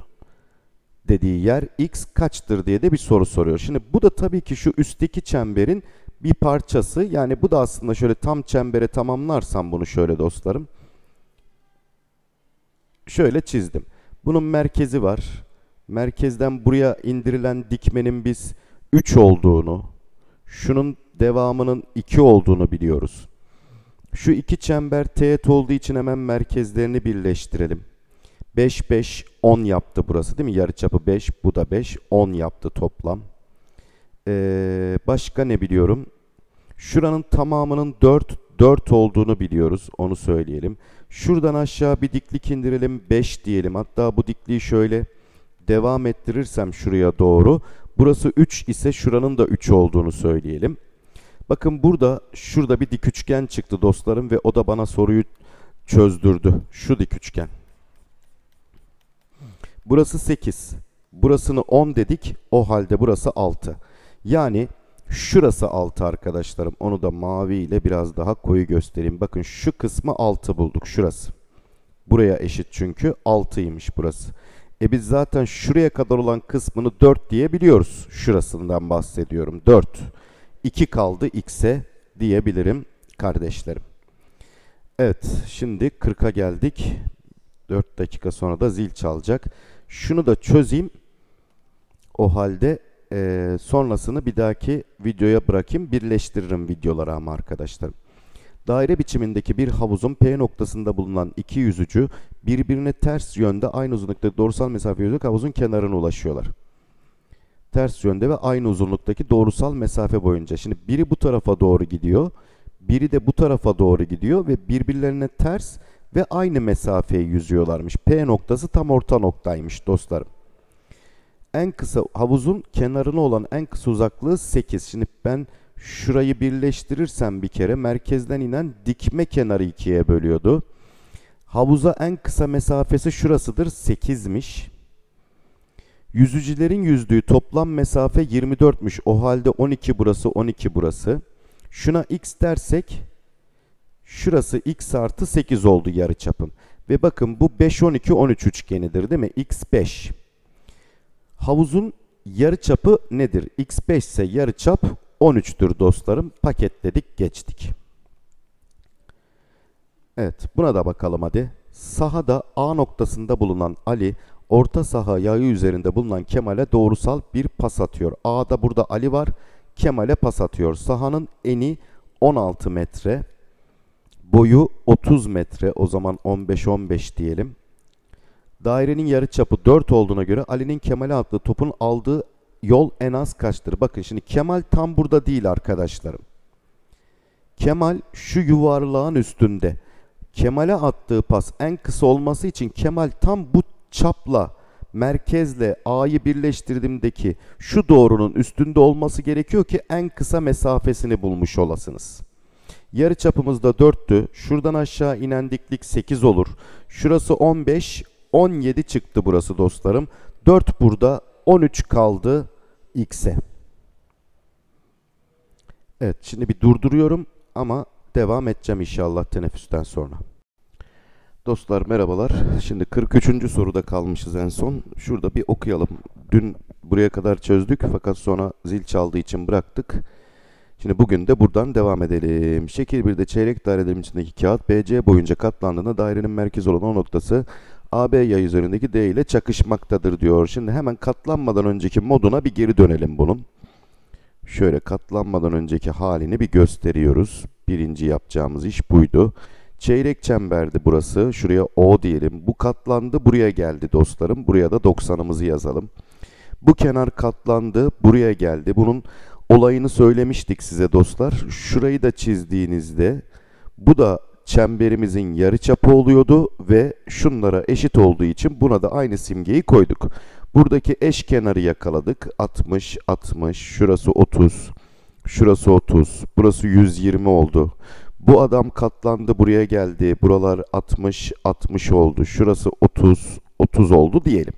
dediği yer x kaçtır diye de bir soru soruyor. Şimdi bu da tabii ki şu üstteki çemberin bir parçası. Yani bu da aslında şöyle tam çembere tamamlarsam bunu şöyle dostlarım. Şöyle çizdim. Bunun merkezi var. Merkezden buraya indirilen dikmenin biz üç olduğunu, şunun devamının iki olduğunu biliyoruz. Şu iki çember teğet olduğu için hemen merkezlerini birleştirelim. beş, beş, on yaptı burası değil mi? Yarıçapı beş, bu da beş, on yaptı toplam. Ee, başka ne biliyorum? Şuranın tamamının dört, dört olduğunu biliyoruz. Onu söyleyelim. Şuradan aşağı bir diklik indirelim. beş diyelim. Hatta bu dikliği şöyle devam ettirirsem şuraya doğru. Burası üç ise şuranın da üç olduğunu söyleyelim. Bakın burada şurada bir dik üçgen çıktı dostlarım ve o da bana soruyu çözdürdü. Şu dik üçgen. Burası sekiz. Burasını on dedik. O halde burası altı. Yani şurası altı arkadaşlarım. Onu da mavi ile biraz daha koyu göstereyim. Bakın şu kısmı altı bulduk. Şurası. Buraya eşit çünkü altıymış burası. E biz zaten şuraya kadar olan kısmını dört diye biliyoruz. Şurasından bahsediyorum. dört. iki kaldı x'e diyebilirim kardeşlerim. Evet, şimdi kırka geldik. dört dakika sonra da zil çalacak. Şunu da çözeyim. O halde e, sonrasını bir dahaki videoya bırakayım. Birleştiririm videoları ama arkadaşlarım. Daire biçimindeki bir havuzun P noktasında bulunan iki yüzücü birbirine ters yönde aynı uzunlukta doğrusal mesafe yüzerek havuzun kenarına ulaşıyorlar. Ters yönde ve aynı uzunluktaki doğrusal mesafe boyunca. Şimdi biri bu tarafa doğru gidiyor, biri de bu tarafa doğru gidiyor ve birbirlerine ters ve aynı mesafeye yüzüyorlarmış. P noktası tam orta noktaymış dostlarım. En kısa havuzun kenarına olan en kısa uzaklığı sekiz. Şimdi ben şurayı birleştirirsem bir kere merkezden inen dikme kenarı ikiye bölüyordu. Havuza en kısa mesafesi şurasıdır, sekizmiş. Yüzücülerin yüzdüğü toplam mesafe yirmi dörtmüş. O halde on iki burası, on iki burası. Şuna x dersek şurası x artı sekiz oldu yarıçapım. Ve bakın bu beş on iki on üç üçgenidir değil mi? X beş. Havuzun yarıçapı nedir? X beş ise yarıçap on üçtür dostlarım. Paketledik, geçtik. Evet, buna da bakalım hadi. Sahada A noktasında bulunan Ali, orta saha yayı üzerinde bulunan Kemal'e doğrusal bir pas atıyor. A'da burada Ali var. Kemal'e pas atıyor. Sahanın eni on altı metre. Boyu otuz metre. O zaman on beş on beş diyelim. Dairenin yarıçapı dört olduğuna göre Ali'nin Kemal'e attığı topun aldığı yol en az kaçtır? Bakın şimdi Kemal tam burada değil arkadaşlarım. Kemal şu yuvarlağın üstünde. Kemal'e attığı pas en kısa olması için Kemal tam bu çapla, merkezle A'yı birleştirdiğimdeki şu doğrunun üstünde olması gerekiyor ki en kısa mesafesini bulmuş olasınız. Yarı çapımız da dörttü. Şuradan aşağı inen diklik sekiz olur. Şurası on beş, on yedi çıktı burası dostlarım. dört burada, on üç kaldı x'e. Evet, şimdi bir durduruyorum ama devam edeceğim inşallah teneffüsten sonra. Dostlar merhabalar. Şimdi kırk üçüncü soruda kalmışız en son. Şurada bir okuyalım. Dün buraya kadar çözdük fakat sonra zil çaldığı için bıraktık. Şimdi bugün de buradan devam edelim. Şekil birde çeyrek dairelerin içindeki kağıt B C boyunca katlandığında dairenin merkezi olan o noktası A B yay üzerindeki D ile çakışmaktadır diyor. Şimdi hemen katlanmadan önceki moduna bir geri dönelim bunun. Şöyle katlanmadan önceki halini bir gösteriyoruz. Birinci yapacağımız iş buydu. Çeyrek çemberdi burası. Şuraya O diyelim. Bu katlandı, buraya geldi dostlarım. Buraya da doksanımızı yazalım. Bu kenar katlandı, buraya geldi. Bunun olayını söylemiştik size dostlar. Şurayı da çizdiğinizde bu da çemberimizin yarıçapı oluyordu ve şunlara eşit olduğu için buna da aynı simgeyi koyduk. Buradaki eş kenarı yakaladık. altmış altmış, şurası otuz, şurası otuz, burası yüz yirmi oldu. Bu adam katlandı, buraya geldi. Buralar altmış altmış oldu. Şurası otuz otuz oldu diyelim.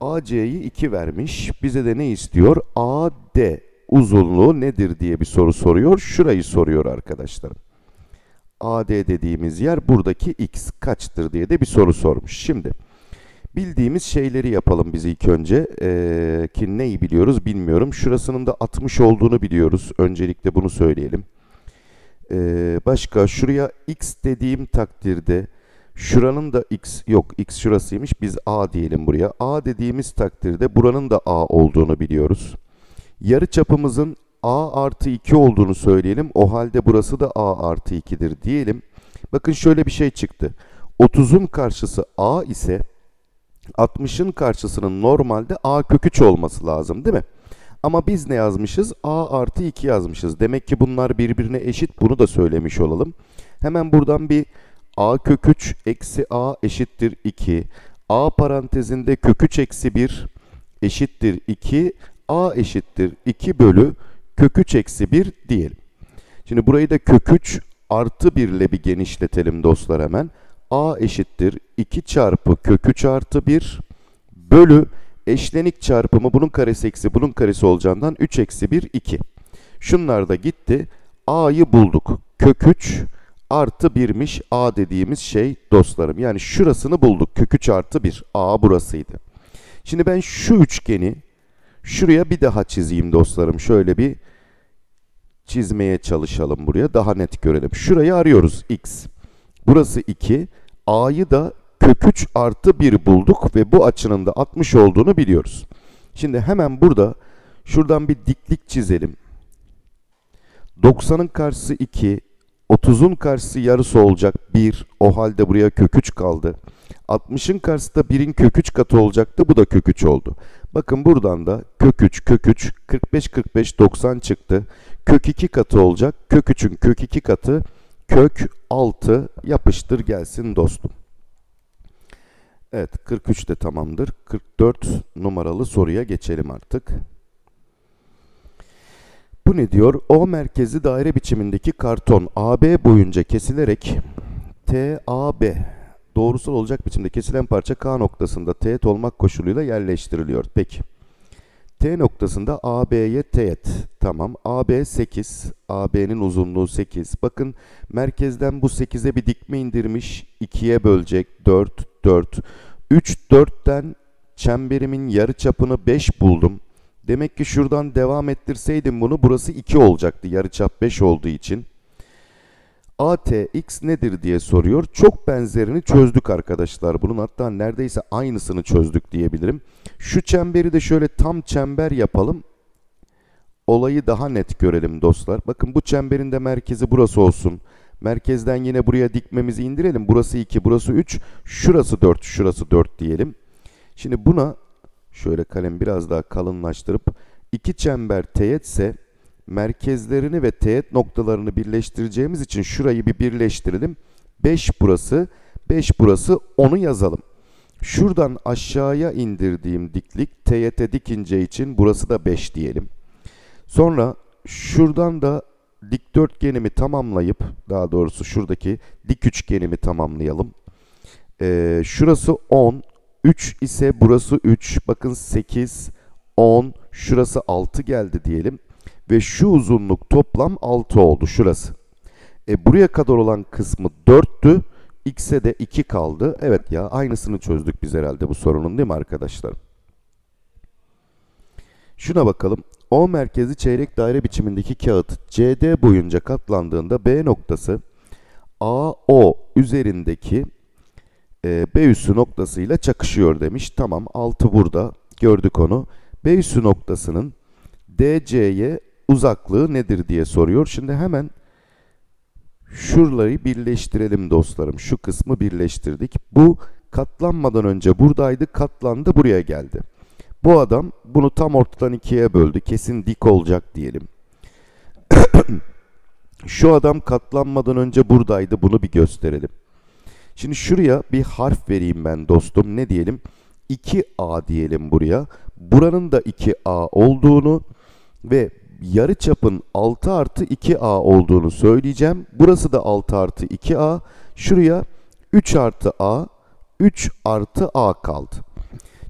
A C'yi iki vermiş. Bize de ne istiyor? A D uzunluğu nedir diye bir soru soruyor. Şurayı soruyor arkadaşlarım. A D dediğimiz yer buradaki x kaçtır diye de bir soru sormuş. Şimdi bildiğimiz şeyleri yapalım biz ilk önce. Ee, ki neyi biliyoruz bilmiyorum. Şurasının da altmış olduğunu biliyoruz. Öncelikle bunu söyleyelim. Ee, başka şuraya x dediğim takdirde şuranın da x yok, x şurasıymış, biz a diyelim buraya. A dediğimiz takdirde buranın da a olduğunu biliyoruz. Yarıçapımızın a artı iki olduğunu söyleyelim. O halde burası da a artı ikidir diyelim. Bakın şöyle bir şey çıktı. otuzun karşısı a ise altmışın karşısının normalde a kök üç olması lazım değil mi? Ama biz ne yazmışız? A artı iki yazmışız. Demek ki bunlar birbirine eşit. Bunu da söylemiş olalım. Hemen buradan bir a kök üç eksi a eşittir iki. A parantezinde kök üç eksi bir eşittir iki. A eşittir iki bölü kök üç eksi bir diyelim. Şimdi burayı da kök üç artı bir ile bir genişletelim dostlar hemen. A eşittir iki çarpı kök üç artı bir bölü eşlenik çarpımı bunun karesi eksi bunun karesi olacağından üç eksi bir iki. Şunlar da gitti. A'yı bulduk. Kök üç artı birmiş A dediğimiz şey dostlarım. Yani şurasını bulduk. Kök üç artı bir. A burasıydı. Şimdi ben şu üçgeni şuraya bir daha çizeyim dostlarım. Şöyle bir çizmeye çalışalım buraya. Daha net görelim. Şurayı arıyoruz. X. Burası iki. A'yı da kök üç artı bir bulduk ve bu açının da altmış olduğunu biliyoruz. Şimdi hemen burada şuradan bir diklik çizelim. doksanın karşısı iki, otuzun karşısı yarısı olacak bir. O halde buraya kök üç kaldı. altmışın karşısı da birin kök üç katı olacaktı. Bu da kök üç oldu. Bakın buradan da kök üç, kök üç, kırk beş, kırk beş, doksan çıktı. Kök iki katı olacak. Kök üçün kök iki katı kök altı, yapıştır gelsin dostum. Evet, kırk üç de tamamdır. kırk dört numaralı soruya geçelim artık. Bu ne diyor? O merkezli daire biçimindeki karton A B boyunca kesilerek T A B doğrusal olacak biçimde kesilen parça K noktasında teğet olmak koşuluyla yerleştiriliyor. Peki. T noktasında A B'ye teğet. Tamam. A B sekiz. A B'nin uzunluğu sekiz. Bakın merkezden bu sekize bir dikme indirmiş. ikiye bölecek. dört, dört. üç, dörtten çemberimin yarıçapını beş buldum. Demek ki şuradan devam ettirseydim bunu, burası iki olacaktı. Yarıçap beş olduğu için. A T X nedir diye soruyor. Çok benzerini çözdük arkadaşlar. Bunun hatta neredeyse aynısını çözdük diyebilirim. Şu çemberi de şöyle tam çember yapalım. Olayı daha net görelim dostlar. Bakın bu çemberin de merkezi burası olsun. Merkezden yine buraya dikmemizi indirelim. Burası iki, burası üç, şurası dört, şurası dört diyelim. Şimdi buna şöyle kalem biraz daha kalınlaştırıp iki çember teğetse merkezlerini ve teğet noktalarını birleştireceğimiz için şurayı bir birleştirelim. beş burası, beş burası, onu yazalım. Şuradan aşağıya indirdiğim diklik teğete dikince için burası da beş diyelim. Sonra şuradan da dikdörtgenimi tamamlayıp, daha doğrusu şuradaki dik üçgenimi tamamlayalım. Ee, şurası on, üç ise burası üç. Bakın sekiz, on, şurası altı geldi diyelim. Ve şu uzunluk toplam altı oldu şurası. E, buraya kadar olan kısmı dörttü. X'e de iki kaldı. Evet ya, aynısını çözdük biz herhalde bu sorunun, değil mi arkadaşlar? Şuna bakalım. O merkezi çeyrek daire biçimindeki kağıt C D boyunca katlandığında B noktası A O üzerindeki e, B üssü noktasıyla çakışıyor demiş. Tamam, altı burada. Gördük onu. B üssü noktasının D C'ye uzaklığı nedir diye soruyor. Şimdi hemen şuraları birleştirelim dostlarım. Şu kısmı birleştirdik. Bu katlanmadan önce buradaydı. Katlandı, buraya geldi. Bu adam bunu tam ortadan ikiye böldü. Kesin dik olacak diyelim. Şu adam katlanmadan önce buradaydı. Bunu bir gösterelim. Şimdi şuraya bir harf vereyim ben dostum. Ne diyelim? iki A diyelim buraya. Buranın da iki A olduğunu ve yarıçapın altı artı iki A olduğunu söyleyeceğim. Burası da altı artı iki A. Şuraya üç artı A, üç artı A kaldı.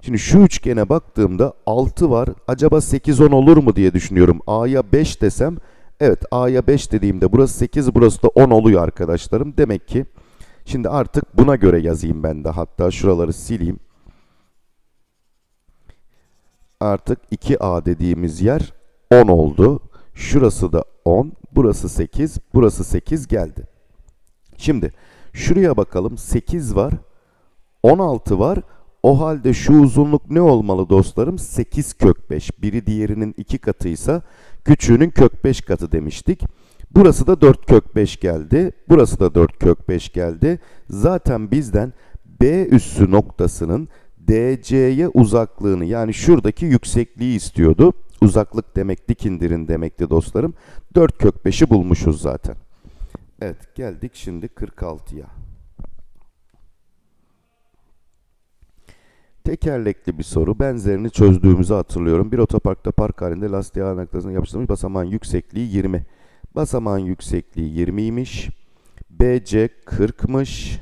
Şimdi şu üçgene baktığımda altı var. Acaba sekiz, on olur mu diye düşünüyorum. A'ya beş desem, evet A'ya beş dediğimde burası sekiz, burası da on oluyor arkadaşlarım. Demek ki şimdi artık buna göre yazayım ben de. Hatta şuraları sileyim. Artık iki A dediğimiz yer on oldu. Şurası da on. Burası sekiz. Burası sekiz geldi. Şimdi şuraya bakalım. sekiz var. on altı var. O halde şu uzunluk ne olmalı dostlarım? sekiz kök beş. Biri diğerinin iki katıysa küçüğünün kök beş katı demiştik. Burası da dört kök beş geldi. Burası da dört kök beş geldi. Zaten bizden B üssü noktasının D C'ye uzaklığını, yani şuradaki yüksekliği istiyordu. Uzaklık demek dik indirin demekti dostlarım. dört kök beşi bulmuşuz zaten. Evet, geldik şimdi kırk altıya. Tekerlekli bir soru. Benzerini çözdüğümüzü hatırlıyorum. Bir otoparkta park halinde lastiğe ağır noktasına yapıştırılmış basamağın yüksekliği yirmi. Basamağın yüksekliği yirmiymiş. B C kırkmış.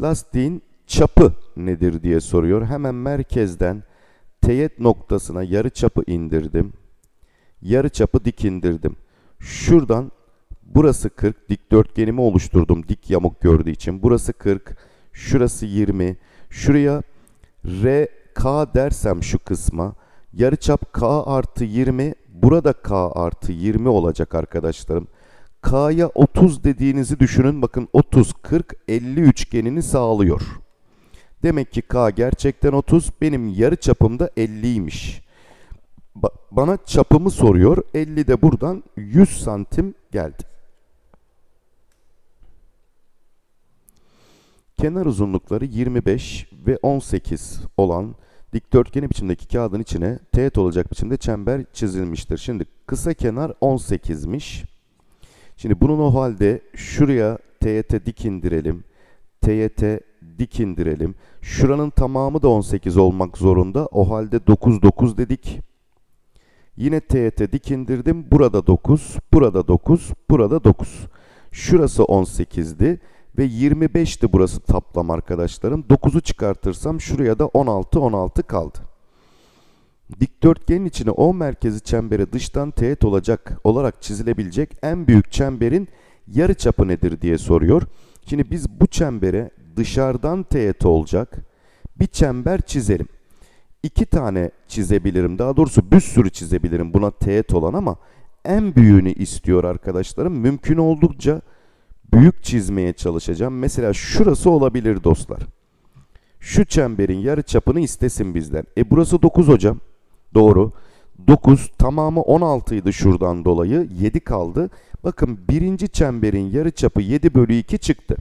Lastiğin çapı nedir diye soruyor. Hemen merkezden teğet noktasına yarı çapı indirdim. Yarı çapı dik indirdim. Şuradan burası kırk. Dikdörtgenimi oluşturdum dik yamuk gördüğü için. Burası kırk. Şurası yirmi. Şuraya R K dersem şu kısma. Yarı çap K artı yirmi. Burada K artı yirmi olacak arkadaşlarım. K'ya otuz dediğinizi düşünün. Bakın otuz, kırk, elli üçgenini sağlıyor. Demek ki K gerçekten otuz. Benim yarı çapım da elliymiş. Ba bana çapımı soruyor. elli de buradan yüz santim geldi. Kenar uzunlukları yirmi beş ve on sekiz olan dikdörtgeni biçimdeki kağıdın içine teğet olacak biçimde çember çizilmiştir. Şimdi kısa kenar on sekizmiş. Şimdi bunun o halde şuraya teğete dik indirelim. Teğete dik indirelim. Şuranın tamamı da on sekiz olmak zorunda. O halde dokuz dokuz dedik. Yine teğete dik indirdim. Burada dokuz, burada dokuz, burada dokuz. Şurası on sekizdi. Ve yirmi beşti burası taplam arkadaşlarım. dokuzu çıkartırsam şuraya da on altı on altı kaldı. Dikdörtgenin içine O merkezi çemberi dıştan teğet olacak olarak çizilebilecek en büyük çemberin yarıçapı nedir diye soruyor. Şimdi biz bu çembere dışarıdan teğet olacak bir çember çizelim. İki tane çizebilirim. Daha doğrusu bir sürü çizebilirim buna teğet olan ama en büyüğünü istiyor arkadaşlarım. Mümkün oldukça büyük çizmeye çalışacağım. Mesela şurası olabilir dostlar. Şu çemberin yarıçapını istesin bizden. E burası dokuz hocam. Doğru. dokuz tamamı on altıydı şuradan dolayı. yedi kaldı. Bakın birinci çemberin yarıçapı yedi bölü iki çıktı.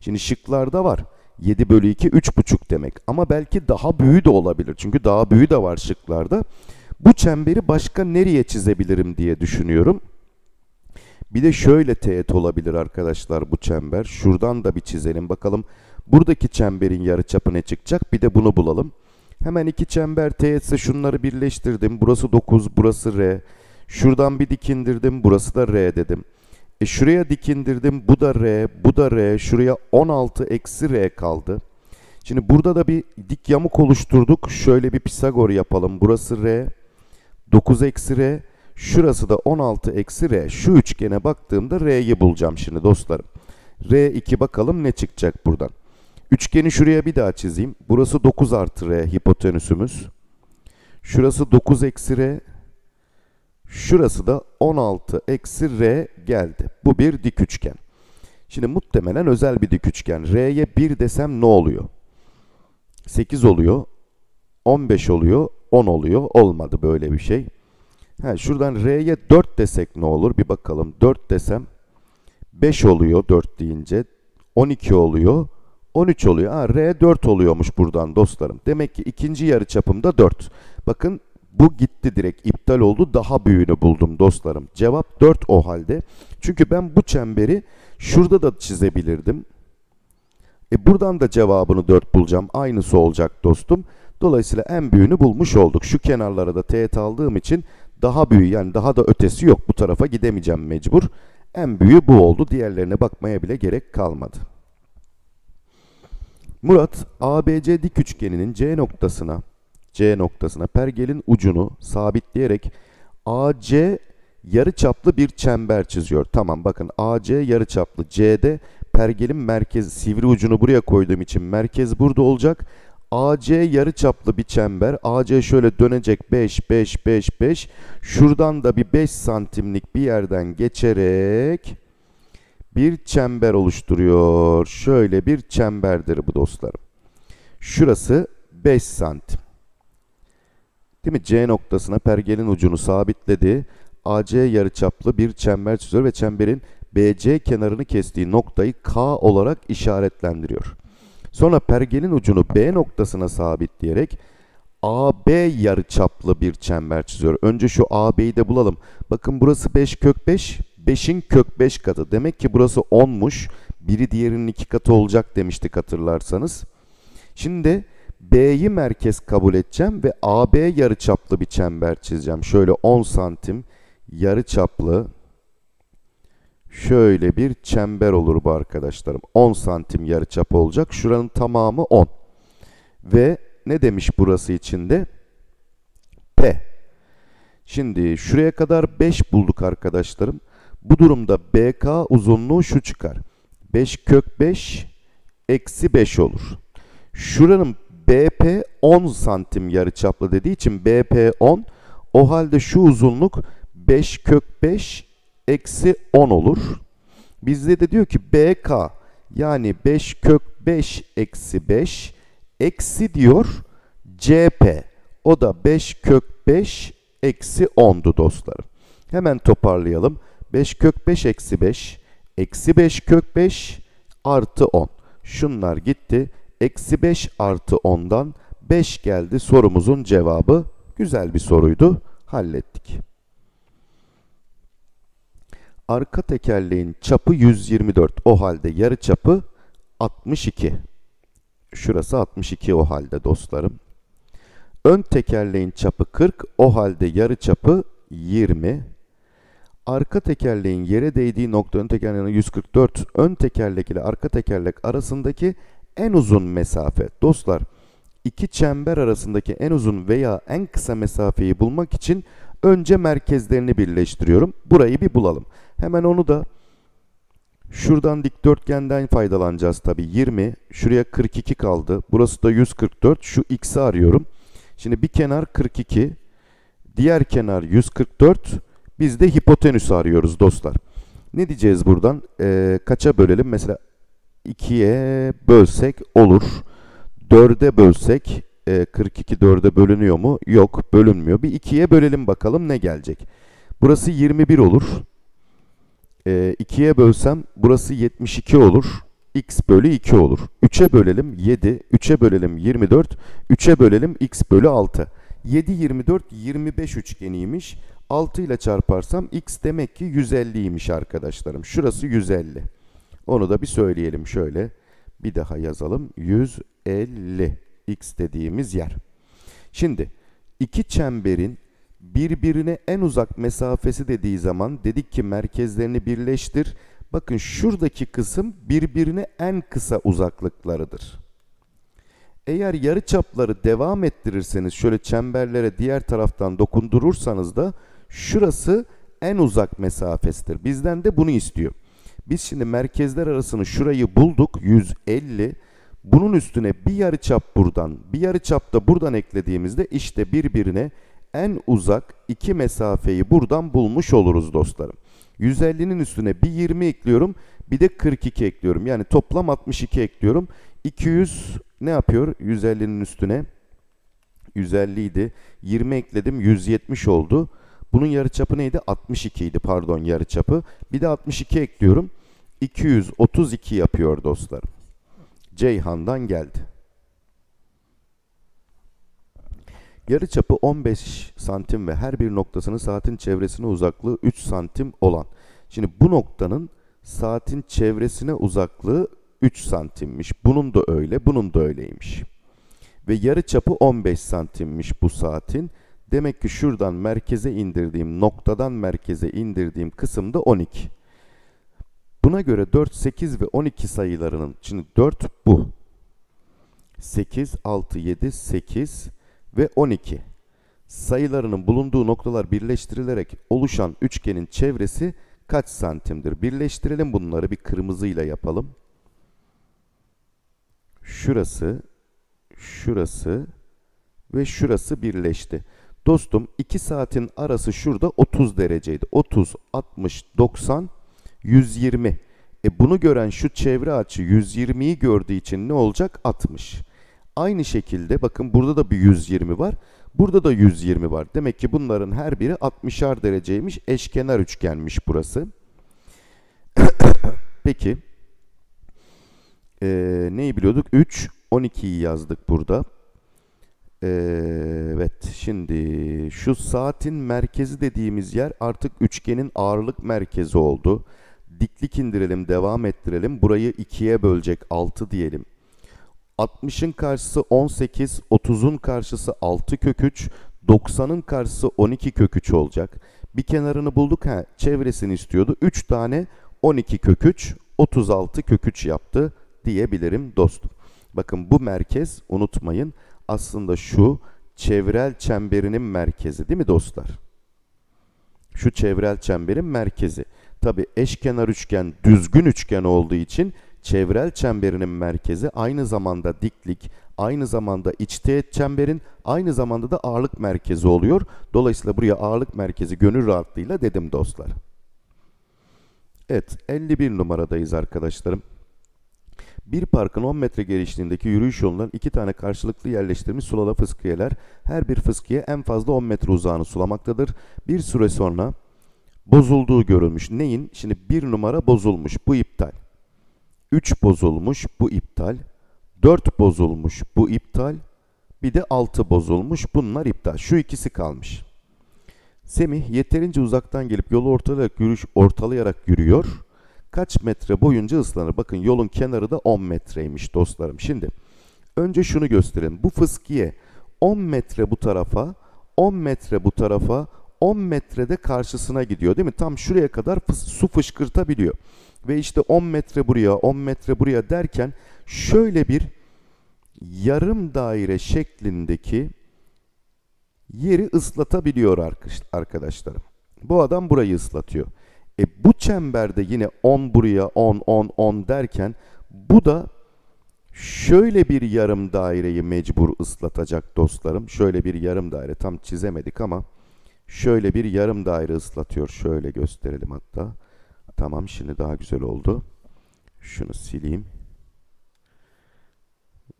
Şimdi şıklarda var. yedi bölü iki üç buçuk demek. Ama belki daha büyüğü de olabilir. Çünkü daha büyüğü de var şıklarda. Bu çemberi başka nereye çizebilirim diye düşünüyorum. Bir de şöyle teğet olabilir arkadaşlar bu çember. Şuradan da bir çizelim bakalım. Buradaki çemberin yarıçapı ne çıkacak? Bir de bunu bulalım. Hemen iki çember teğetse şunları birleştirdim. Burası dokuz, burası R. Şuradan bir dik indirdim. Burası da R dedim. E şuraya dik indirdim. Bu da R, bu da R. Şuraya on altı eksi R kaldı. Şimdi burada da bir dik yamuk oluşturduk. Şöyle bir Pisagor yapalım. Burası R, dokuz eksi R. Şurası da on altı eksi R. Şu üçgene baktığımda R'yi bulacağım şimdi dostlarım. R iki bakalım ne çıkacak buradan. Üçgeni şuraya bir daha çizeyim. Burası dokuz artı R hipotenüsümüz. Şurası dokuz eksi R. Şurası da on altı eksi R geldi. Bu bir dik üçgen. Şimdi muhtemelen özel bir dik üçgen. R'ye bir desem ne oluyor? sekiz oluyor. on beş oluyor. on oluyor. Olmadı böyle bir şey. Ha, şuradan R'ye dört desek ne olur? Bir bakalım. dört desem beş oluyor dört deyince. on iki oluyor. on üç oluyor. Ha, R dört oluyormuş buradan dostlarım. Demek ki ikinci yarıçapımda dört. Bakın bu gitti direkt. İptal oldu. Daha büyüğünü buldum dostlarım. Cevap dört o halde. Çünkü ben bu çemberi şurada da çizebilirdim. E buradan da cevabını dört bulacağım. Aynısı olacak dostum. Dolayısıyla en büyüğünü bulmuş olduk. Şu kenarlara da teğet aldığım için daha büyüğü, yani daha da ötesi yok. Bu tarafa gidemeyeceğim mecbur. En büyüğü bu oldu. Diğerlerine bakmaya bile gerek kalmadı. Murat, A B C dik üçgeninin C noktasına, C noktasına pergelin ucunu sabitleyerek A C yarıçaplı bir çember çiziyor. Tamam, bakın A C yarıçaplı. C'de pergelin merkezi, sivri ucunu buraya koyduğum için merkez burada olacak. A C yarıçaplı bir çember. A C şöyle dönecek beş beş beş beş. Şuradan da bir beş santimlik bir yerden geçerek bir çember oluşturuyor. Şöyle bir çemberdir bu dostlarım. Şurası beş santim. Değil mi? C noktasına pergelin ucunu sabitledi. A C yarıçaplı bir çember çiziyor ve çemberin B C kenarını kestiği noktayı K olarak işaretlendiriyor. Sonra pergelin ucunu B noktasına sabitleyerek A B yarıçaplı bir çember çiziyor. Önce şu A B'yi de bulalım. Bakın burası beş kök beş, beşin kök beş katı. Demek ki burası onmuş. Biri diğerinin iki katı olacak demiştik hatırlarsanız. Şimdi B'yi merkez kabul edeceğim ve A B yarıçaplı bir çember çizeceğim. Şöyle on santim yarıçaplı şöyle bir çember olur bu arkadaşlarım. on santim yarıçap olacak. Şuranın tamamı on. Ve ne demiş burası içinde? P. Şimdi şuraya kadar beş bulduk arkadaşlarım. Bu durumda B K uzunluğu şu çıkar. beş kök beş eksi beş olur. Şuranın B P on santim yarıçaplı dediği için B P on. O halde şu uzunluk beş kök beş eksi on olur. Bizde de diyor ki B K yani beş kök beş eksi beş eksi diyor C P. O da beş kök beş eksi ondu dostlarım. Hemen toparlayalım. beş kök beş eksi beş. Eksi beş kök beş artı on. Şunlar gitti. Eksi beş artı ondan beş geldi sorumuzun cevabı. Güzel bir soruydu. Hallettik. Arka tekerleğin çapı yüz yirmi dört. O halde yarı çapı altmış iki. Şurası altmış iki o halde dostlarım. Ön tekerleğin çapı kırk. O halde yarı çapı yirmi. Arka tekerleğin yere değdiği nokta ön tekerleğin yüz kırk dört. Ön tekerlek ile arka tekerlek arasındaki en uzun mesafe. Dostlar, iki çember arasındaki en uzun veya en kısa mesafeyi bulmak için önce merkezlerini birleştiriyorum. Burayı bir bulalım. Hemen onu da şuradan dikdörtgenden faydalanacağız tabii. yirmi, şuraya kırk iki kaldı. Burası da yüz kırk dört. Şu x'i arıyorum. Şimdi bir kenar kırk iki, diğer kenar yüz kırk dört. Biz de hipotenüsü arıyoruz dostlar. Ne diyeceğiz buradan? Ee, kaça bölelim? Mesela ikiye bölsek olur. dörde bölsek e, kırk iki dörde bölünüyor mu? Yok, bölünmüyor. Bir ikiye bölelim bakalım ne gelecek. Burası yirmi bir olur. E, ikiye bölsem burası yetmiş iki olur. X bölü iki olur. üçe bölelim yedi. üçe bölelim yirmi dört. üçe bölelim X bölü altı. yedi, yirmi dört, yirmi beş üçgeniymiş. altı ile çarparsam X demek ki yüz elliymiş arkadaşlarım. Şurası yüz elli. Onu da bir söyleyelim şöyle. Bir daha yazalım. yüz elli X dediğimiz yer. Şimdi iki çemberin birbirine en uzak mesafesi dediği zaman dedik ki merkezlerini birleştir. Bakın şuradaki kısım birbirine en kısa uzaklıklarıdır. Eğer yarıçapları devam ettirirseniz şöyle çemberlere diğer taraftan dokundurursanız da şurası en uzak mesafesidir. Bizden de bunu istiyor. Biz şimdi merkezler arasını şurayı bulduk yüz elli. Bunun üstüne bir yarıçap buradan, bir yarıçap da buradan eklediğimizde işte birbirine en uzak iki mesafeyi buradan bulmuş oluruz dostlarım. yüz ellinin üstüne bir yirmi ekliyorum, bir de kırk iki ekliyorum. Yani toplam altmış iki ekliyorum. iki yüz ne yapıyor? yüz ellinin üstüne yüz elli idi. yirmi ekledim, yüz yetmiş oldu. Bunun yarıçapı neydi? altmış iki idi. Pardon, yarıçapı. Bir de altmış iki ekliyorum. iki yüz otuz iki yapıyor dostlarım. Ceyhan'dan geldi. Yarıçapı on beş santim ve her bir noktasının saatin çevresine uzaklığı üç santim olan. Şimdi bu noktanın saatin çevresine uzaklığı üç santimmiş. Bunun da öyle, bunun da öyleymiş. Ve yarıçapı on beş santimmiş bu saatin. Demek ki şuradan merkeze indirdiğim, noktadan merkeze indirdiğim kısımda on iki. Buna göre dört, sekiz ve on iki sayılarının, şimdi dört bu. sekiz, altı, yedi, sekiz ve on iki. Sayılarının bulunduğu noktalar birleştirilerek oluşan üçgenin çevresi kaç santimdir? Birleştirelim bunları, bir kırmızıyla yapalım. Şurası, şurası ve şurası birleşti. Dostum iki saatin arası şurada otuz dereceydi. otuz, altmış, doksan, yüz yirmi. E bunu gören şu çevre açı yüz yirmiyi gördüğü için ne olacak? altmış. Aynı şekilde bakın burada da bir yüz yirmi var. Burada da yüz yirmi var. Demek ki bunların her biri altmışar dereceymiş. Eşkenar üçgenmiş burası. Peki. Ee, neyi biliyorduk? üç, on ikiyi yazdık burada. Evet, şimdi şu saatin merkezi dediğimiz yer artık üçgenin ağırlık merkezi oldu. Diklik indirelim, devam ettirelim. Burayı ikiye bölecek, altı diyelim. altmışın karşısı on sekiz, otuzun karşısı altı kök üç, doksanın karşısı on iki kök üç olacak. Bir kenarını bulduk, ha, çevresini istiyordu. üç tane on iki kök üç, otuz altı kök üç yaptı diyebilirim dostum. Bakın bu merkez, unutmayın. Aslında şu çevrel çemberinin merkezi değil mi dostlar? Şu çevrel çemberin merkezi. Tabi eşkenar üçgen düzgün üçgen olduğu için çevrel çemberinin merkezi aynı zamanda diklik, aynı zamanda içteğet çemberin, aynı zamanda da ağırlık merkezi oluyor. Dolayısıyla buraya ağırlık merkezi gönül rahatlığıyla dedim dostlar. Evet, elli bir numaradayız arkadaşlarım. Bir parkın on metre genişliğindeki yürüyüş yolundan iki tane karşılıklı yerleştirilmiş sulama fıskiyeler her bir fıskiye en fazla on metre uzağını sulamaktadır. Bir süre sonra bozulduğu görülmüş. Neyin? Şimdi bir numara bozulmuş, bu iptal. üç bozulmuş, bu iptal. dört bozulmuş, bu iptal. Bir de altı bozulmuş, bunlar iptal. Şu ikisi kalmış. Semih yeterince uzaktan gelip yolu ortalayarak, yürüyüş, ortalayarak yürüyor. Kaç metre boyunca ıslanır? Bakın yolun kenarı da on metreymiş dostlarım. Şimdi önce şunu gösterelim. Bu fıskiye on metre bu tarafa, on metre bu tarafa, on metrede karşısına gidiyor değil mi? Tam şuraya kadar su fışkırtabiliyor. Ve işte on metre buraya, on metre buraya derken şöyle bir yarım daire şeklindeki yeri ıslatabiliyor arkadaşlarım. Bu adam burayı ıslatıyor. E bu çemberde yine on buraya, on, on, on derken bu da şöyle bir yarım daireyi mecbur ıslatacak dostlarım. Şöyle bir yarım daire, tam çizemedik ama şöyle bir yarım daire ıslatıyor. Şöyle gösterelim hatta. Tamam, şimdi daha güzel oldu. Şunu sileyim.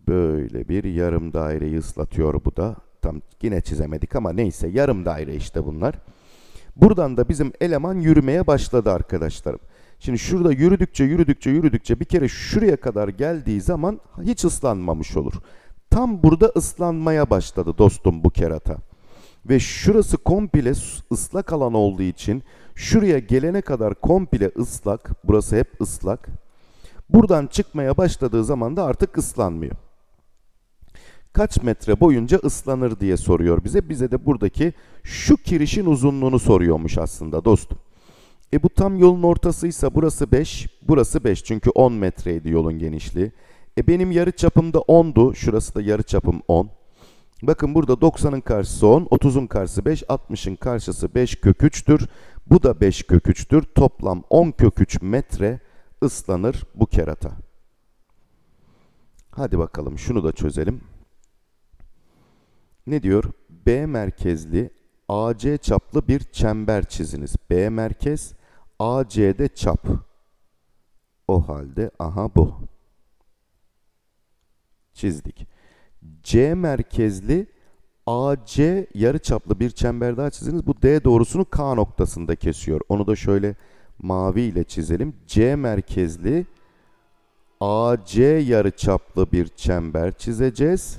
Böyle bir yarım daireyi ıslatıyor bu da. Tam yine çizemedik ama neyse, yarım daire işte bunlar. Buradan da bizim eleman yürümeye başladı arkadaşlarım. Şimdi şurada yürüdükçe yürüdükçe yürüdükçe bir kere şuraya kadar geldiği zaman hiç ıslanmamış olur. Tam burada ıslanmaya başladı dostum bu kerata. Ve şurası komple ıslak alan olduğu için şuraya gelene kadar komple ıslak. Burası hep ıslak. Buradan çıkmaya başladığı zaman da artık ıslanmıyor. Kaç metre boyunca ıslanır diye soruyor bize. Bize de buradaki şu kirişin uzunluğunu soruyormuş aslında dostum. E bu tam yolun ortasıysa burası beş, burası beş. Çünkü on metreydi yolun genişliği. E benim yarı çapım da ondu. Şurası da yarı çapım on. Bakın burada doksanın karşısı on, otuzun karşısı beş, altmışın karşısı beş kök üç'tür. Bu da beş kök üç'tür. Toplam on kök üç metre ıslanır bu kerata. Hadi bakalım şunu da çözelim. Ne diyor? B merkezli A C çaplı bir çember çiziniz. B merkez, A C'de çap. O halde aha bu. Çizdik. C merkezli A C yarıçaplı bir çember daha çiziniz. Bu D doğrusunu K noktasında kesiyor. Onu da şöyle mavi ile çizelim. C merkezli A C yarıçaplı bir çember çizeceğiz.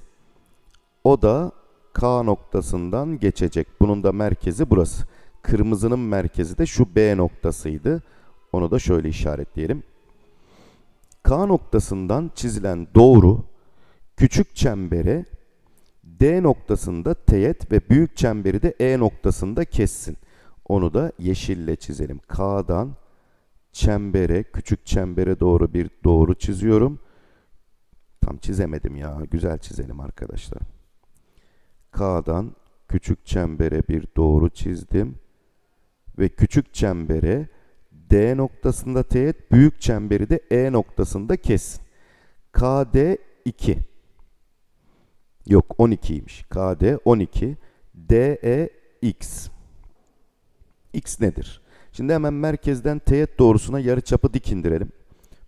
O da K noktasından geçecek. Bunun da merkezi burası. Kırmızının merkezi de şu B noktasıydı. Onu da şöyle işaretleyelim. K noktasından çizilen doğru küçük çemberi D noktasında teğet ve büyük çemberi de E noktasında kessin. Onu da yeşille çizelim. K'dan çembere, küçük çembere doğru bir doğru çiziyorum. Tam çizemedim ya. Güzel çizelim arkadaşlar. K'dan küçük çembere bir doğru çizdim. Ve küçük çembere D noktasında teğet, büyük çemberi de E noktasında kessin. K D iki. Yok, on ikiymiş. K D on iki. D E X. X nedir? Şimdi hemen merkezden teğet doğrusuna yarıçapı dik indirelim.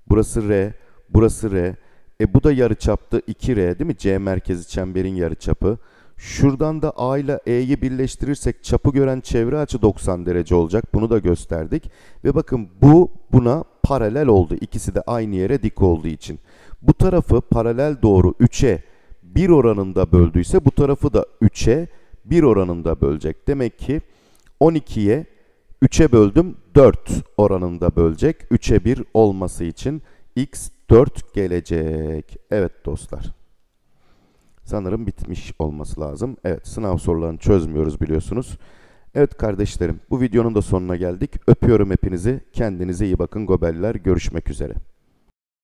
Burası R, burası R. E bu da yarıçaptı, iki R değil mi? C merkezi çemberin yarıçapı. Şuradan da A ile E'yi birleştirirsek çapı gören çevre açı doksan derece olacak. Bunu da gösterdik. Ve bakın bu buna paralel oldu. İkisi de aynı yere dik olduğu için. Bu tarafı paralel doğru üçe bir oranında böldüyse bu tarafı da üçe bir oranında bölecek. Demek ki on ikiye üçe böldüm, dört oranında bölecek. üçe bir olması için X dört gelecek. Evet dostlar. Sanırım bitmiş olması lazım. Evet, sınav sorularını çözmüyoruz biliyorsunuz. Evet kardeşlerim, bu videonun da sonuna geldik. Öpüyorum hepinizi. Kendinize iyi bakın gobeliler. Görüşmek üzere.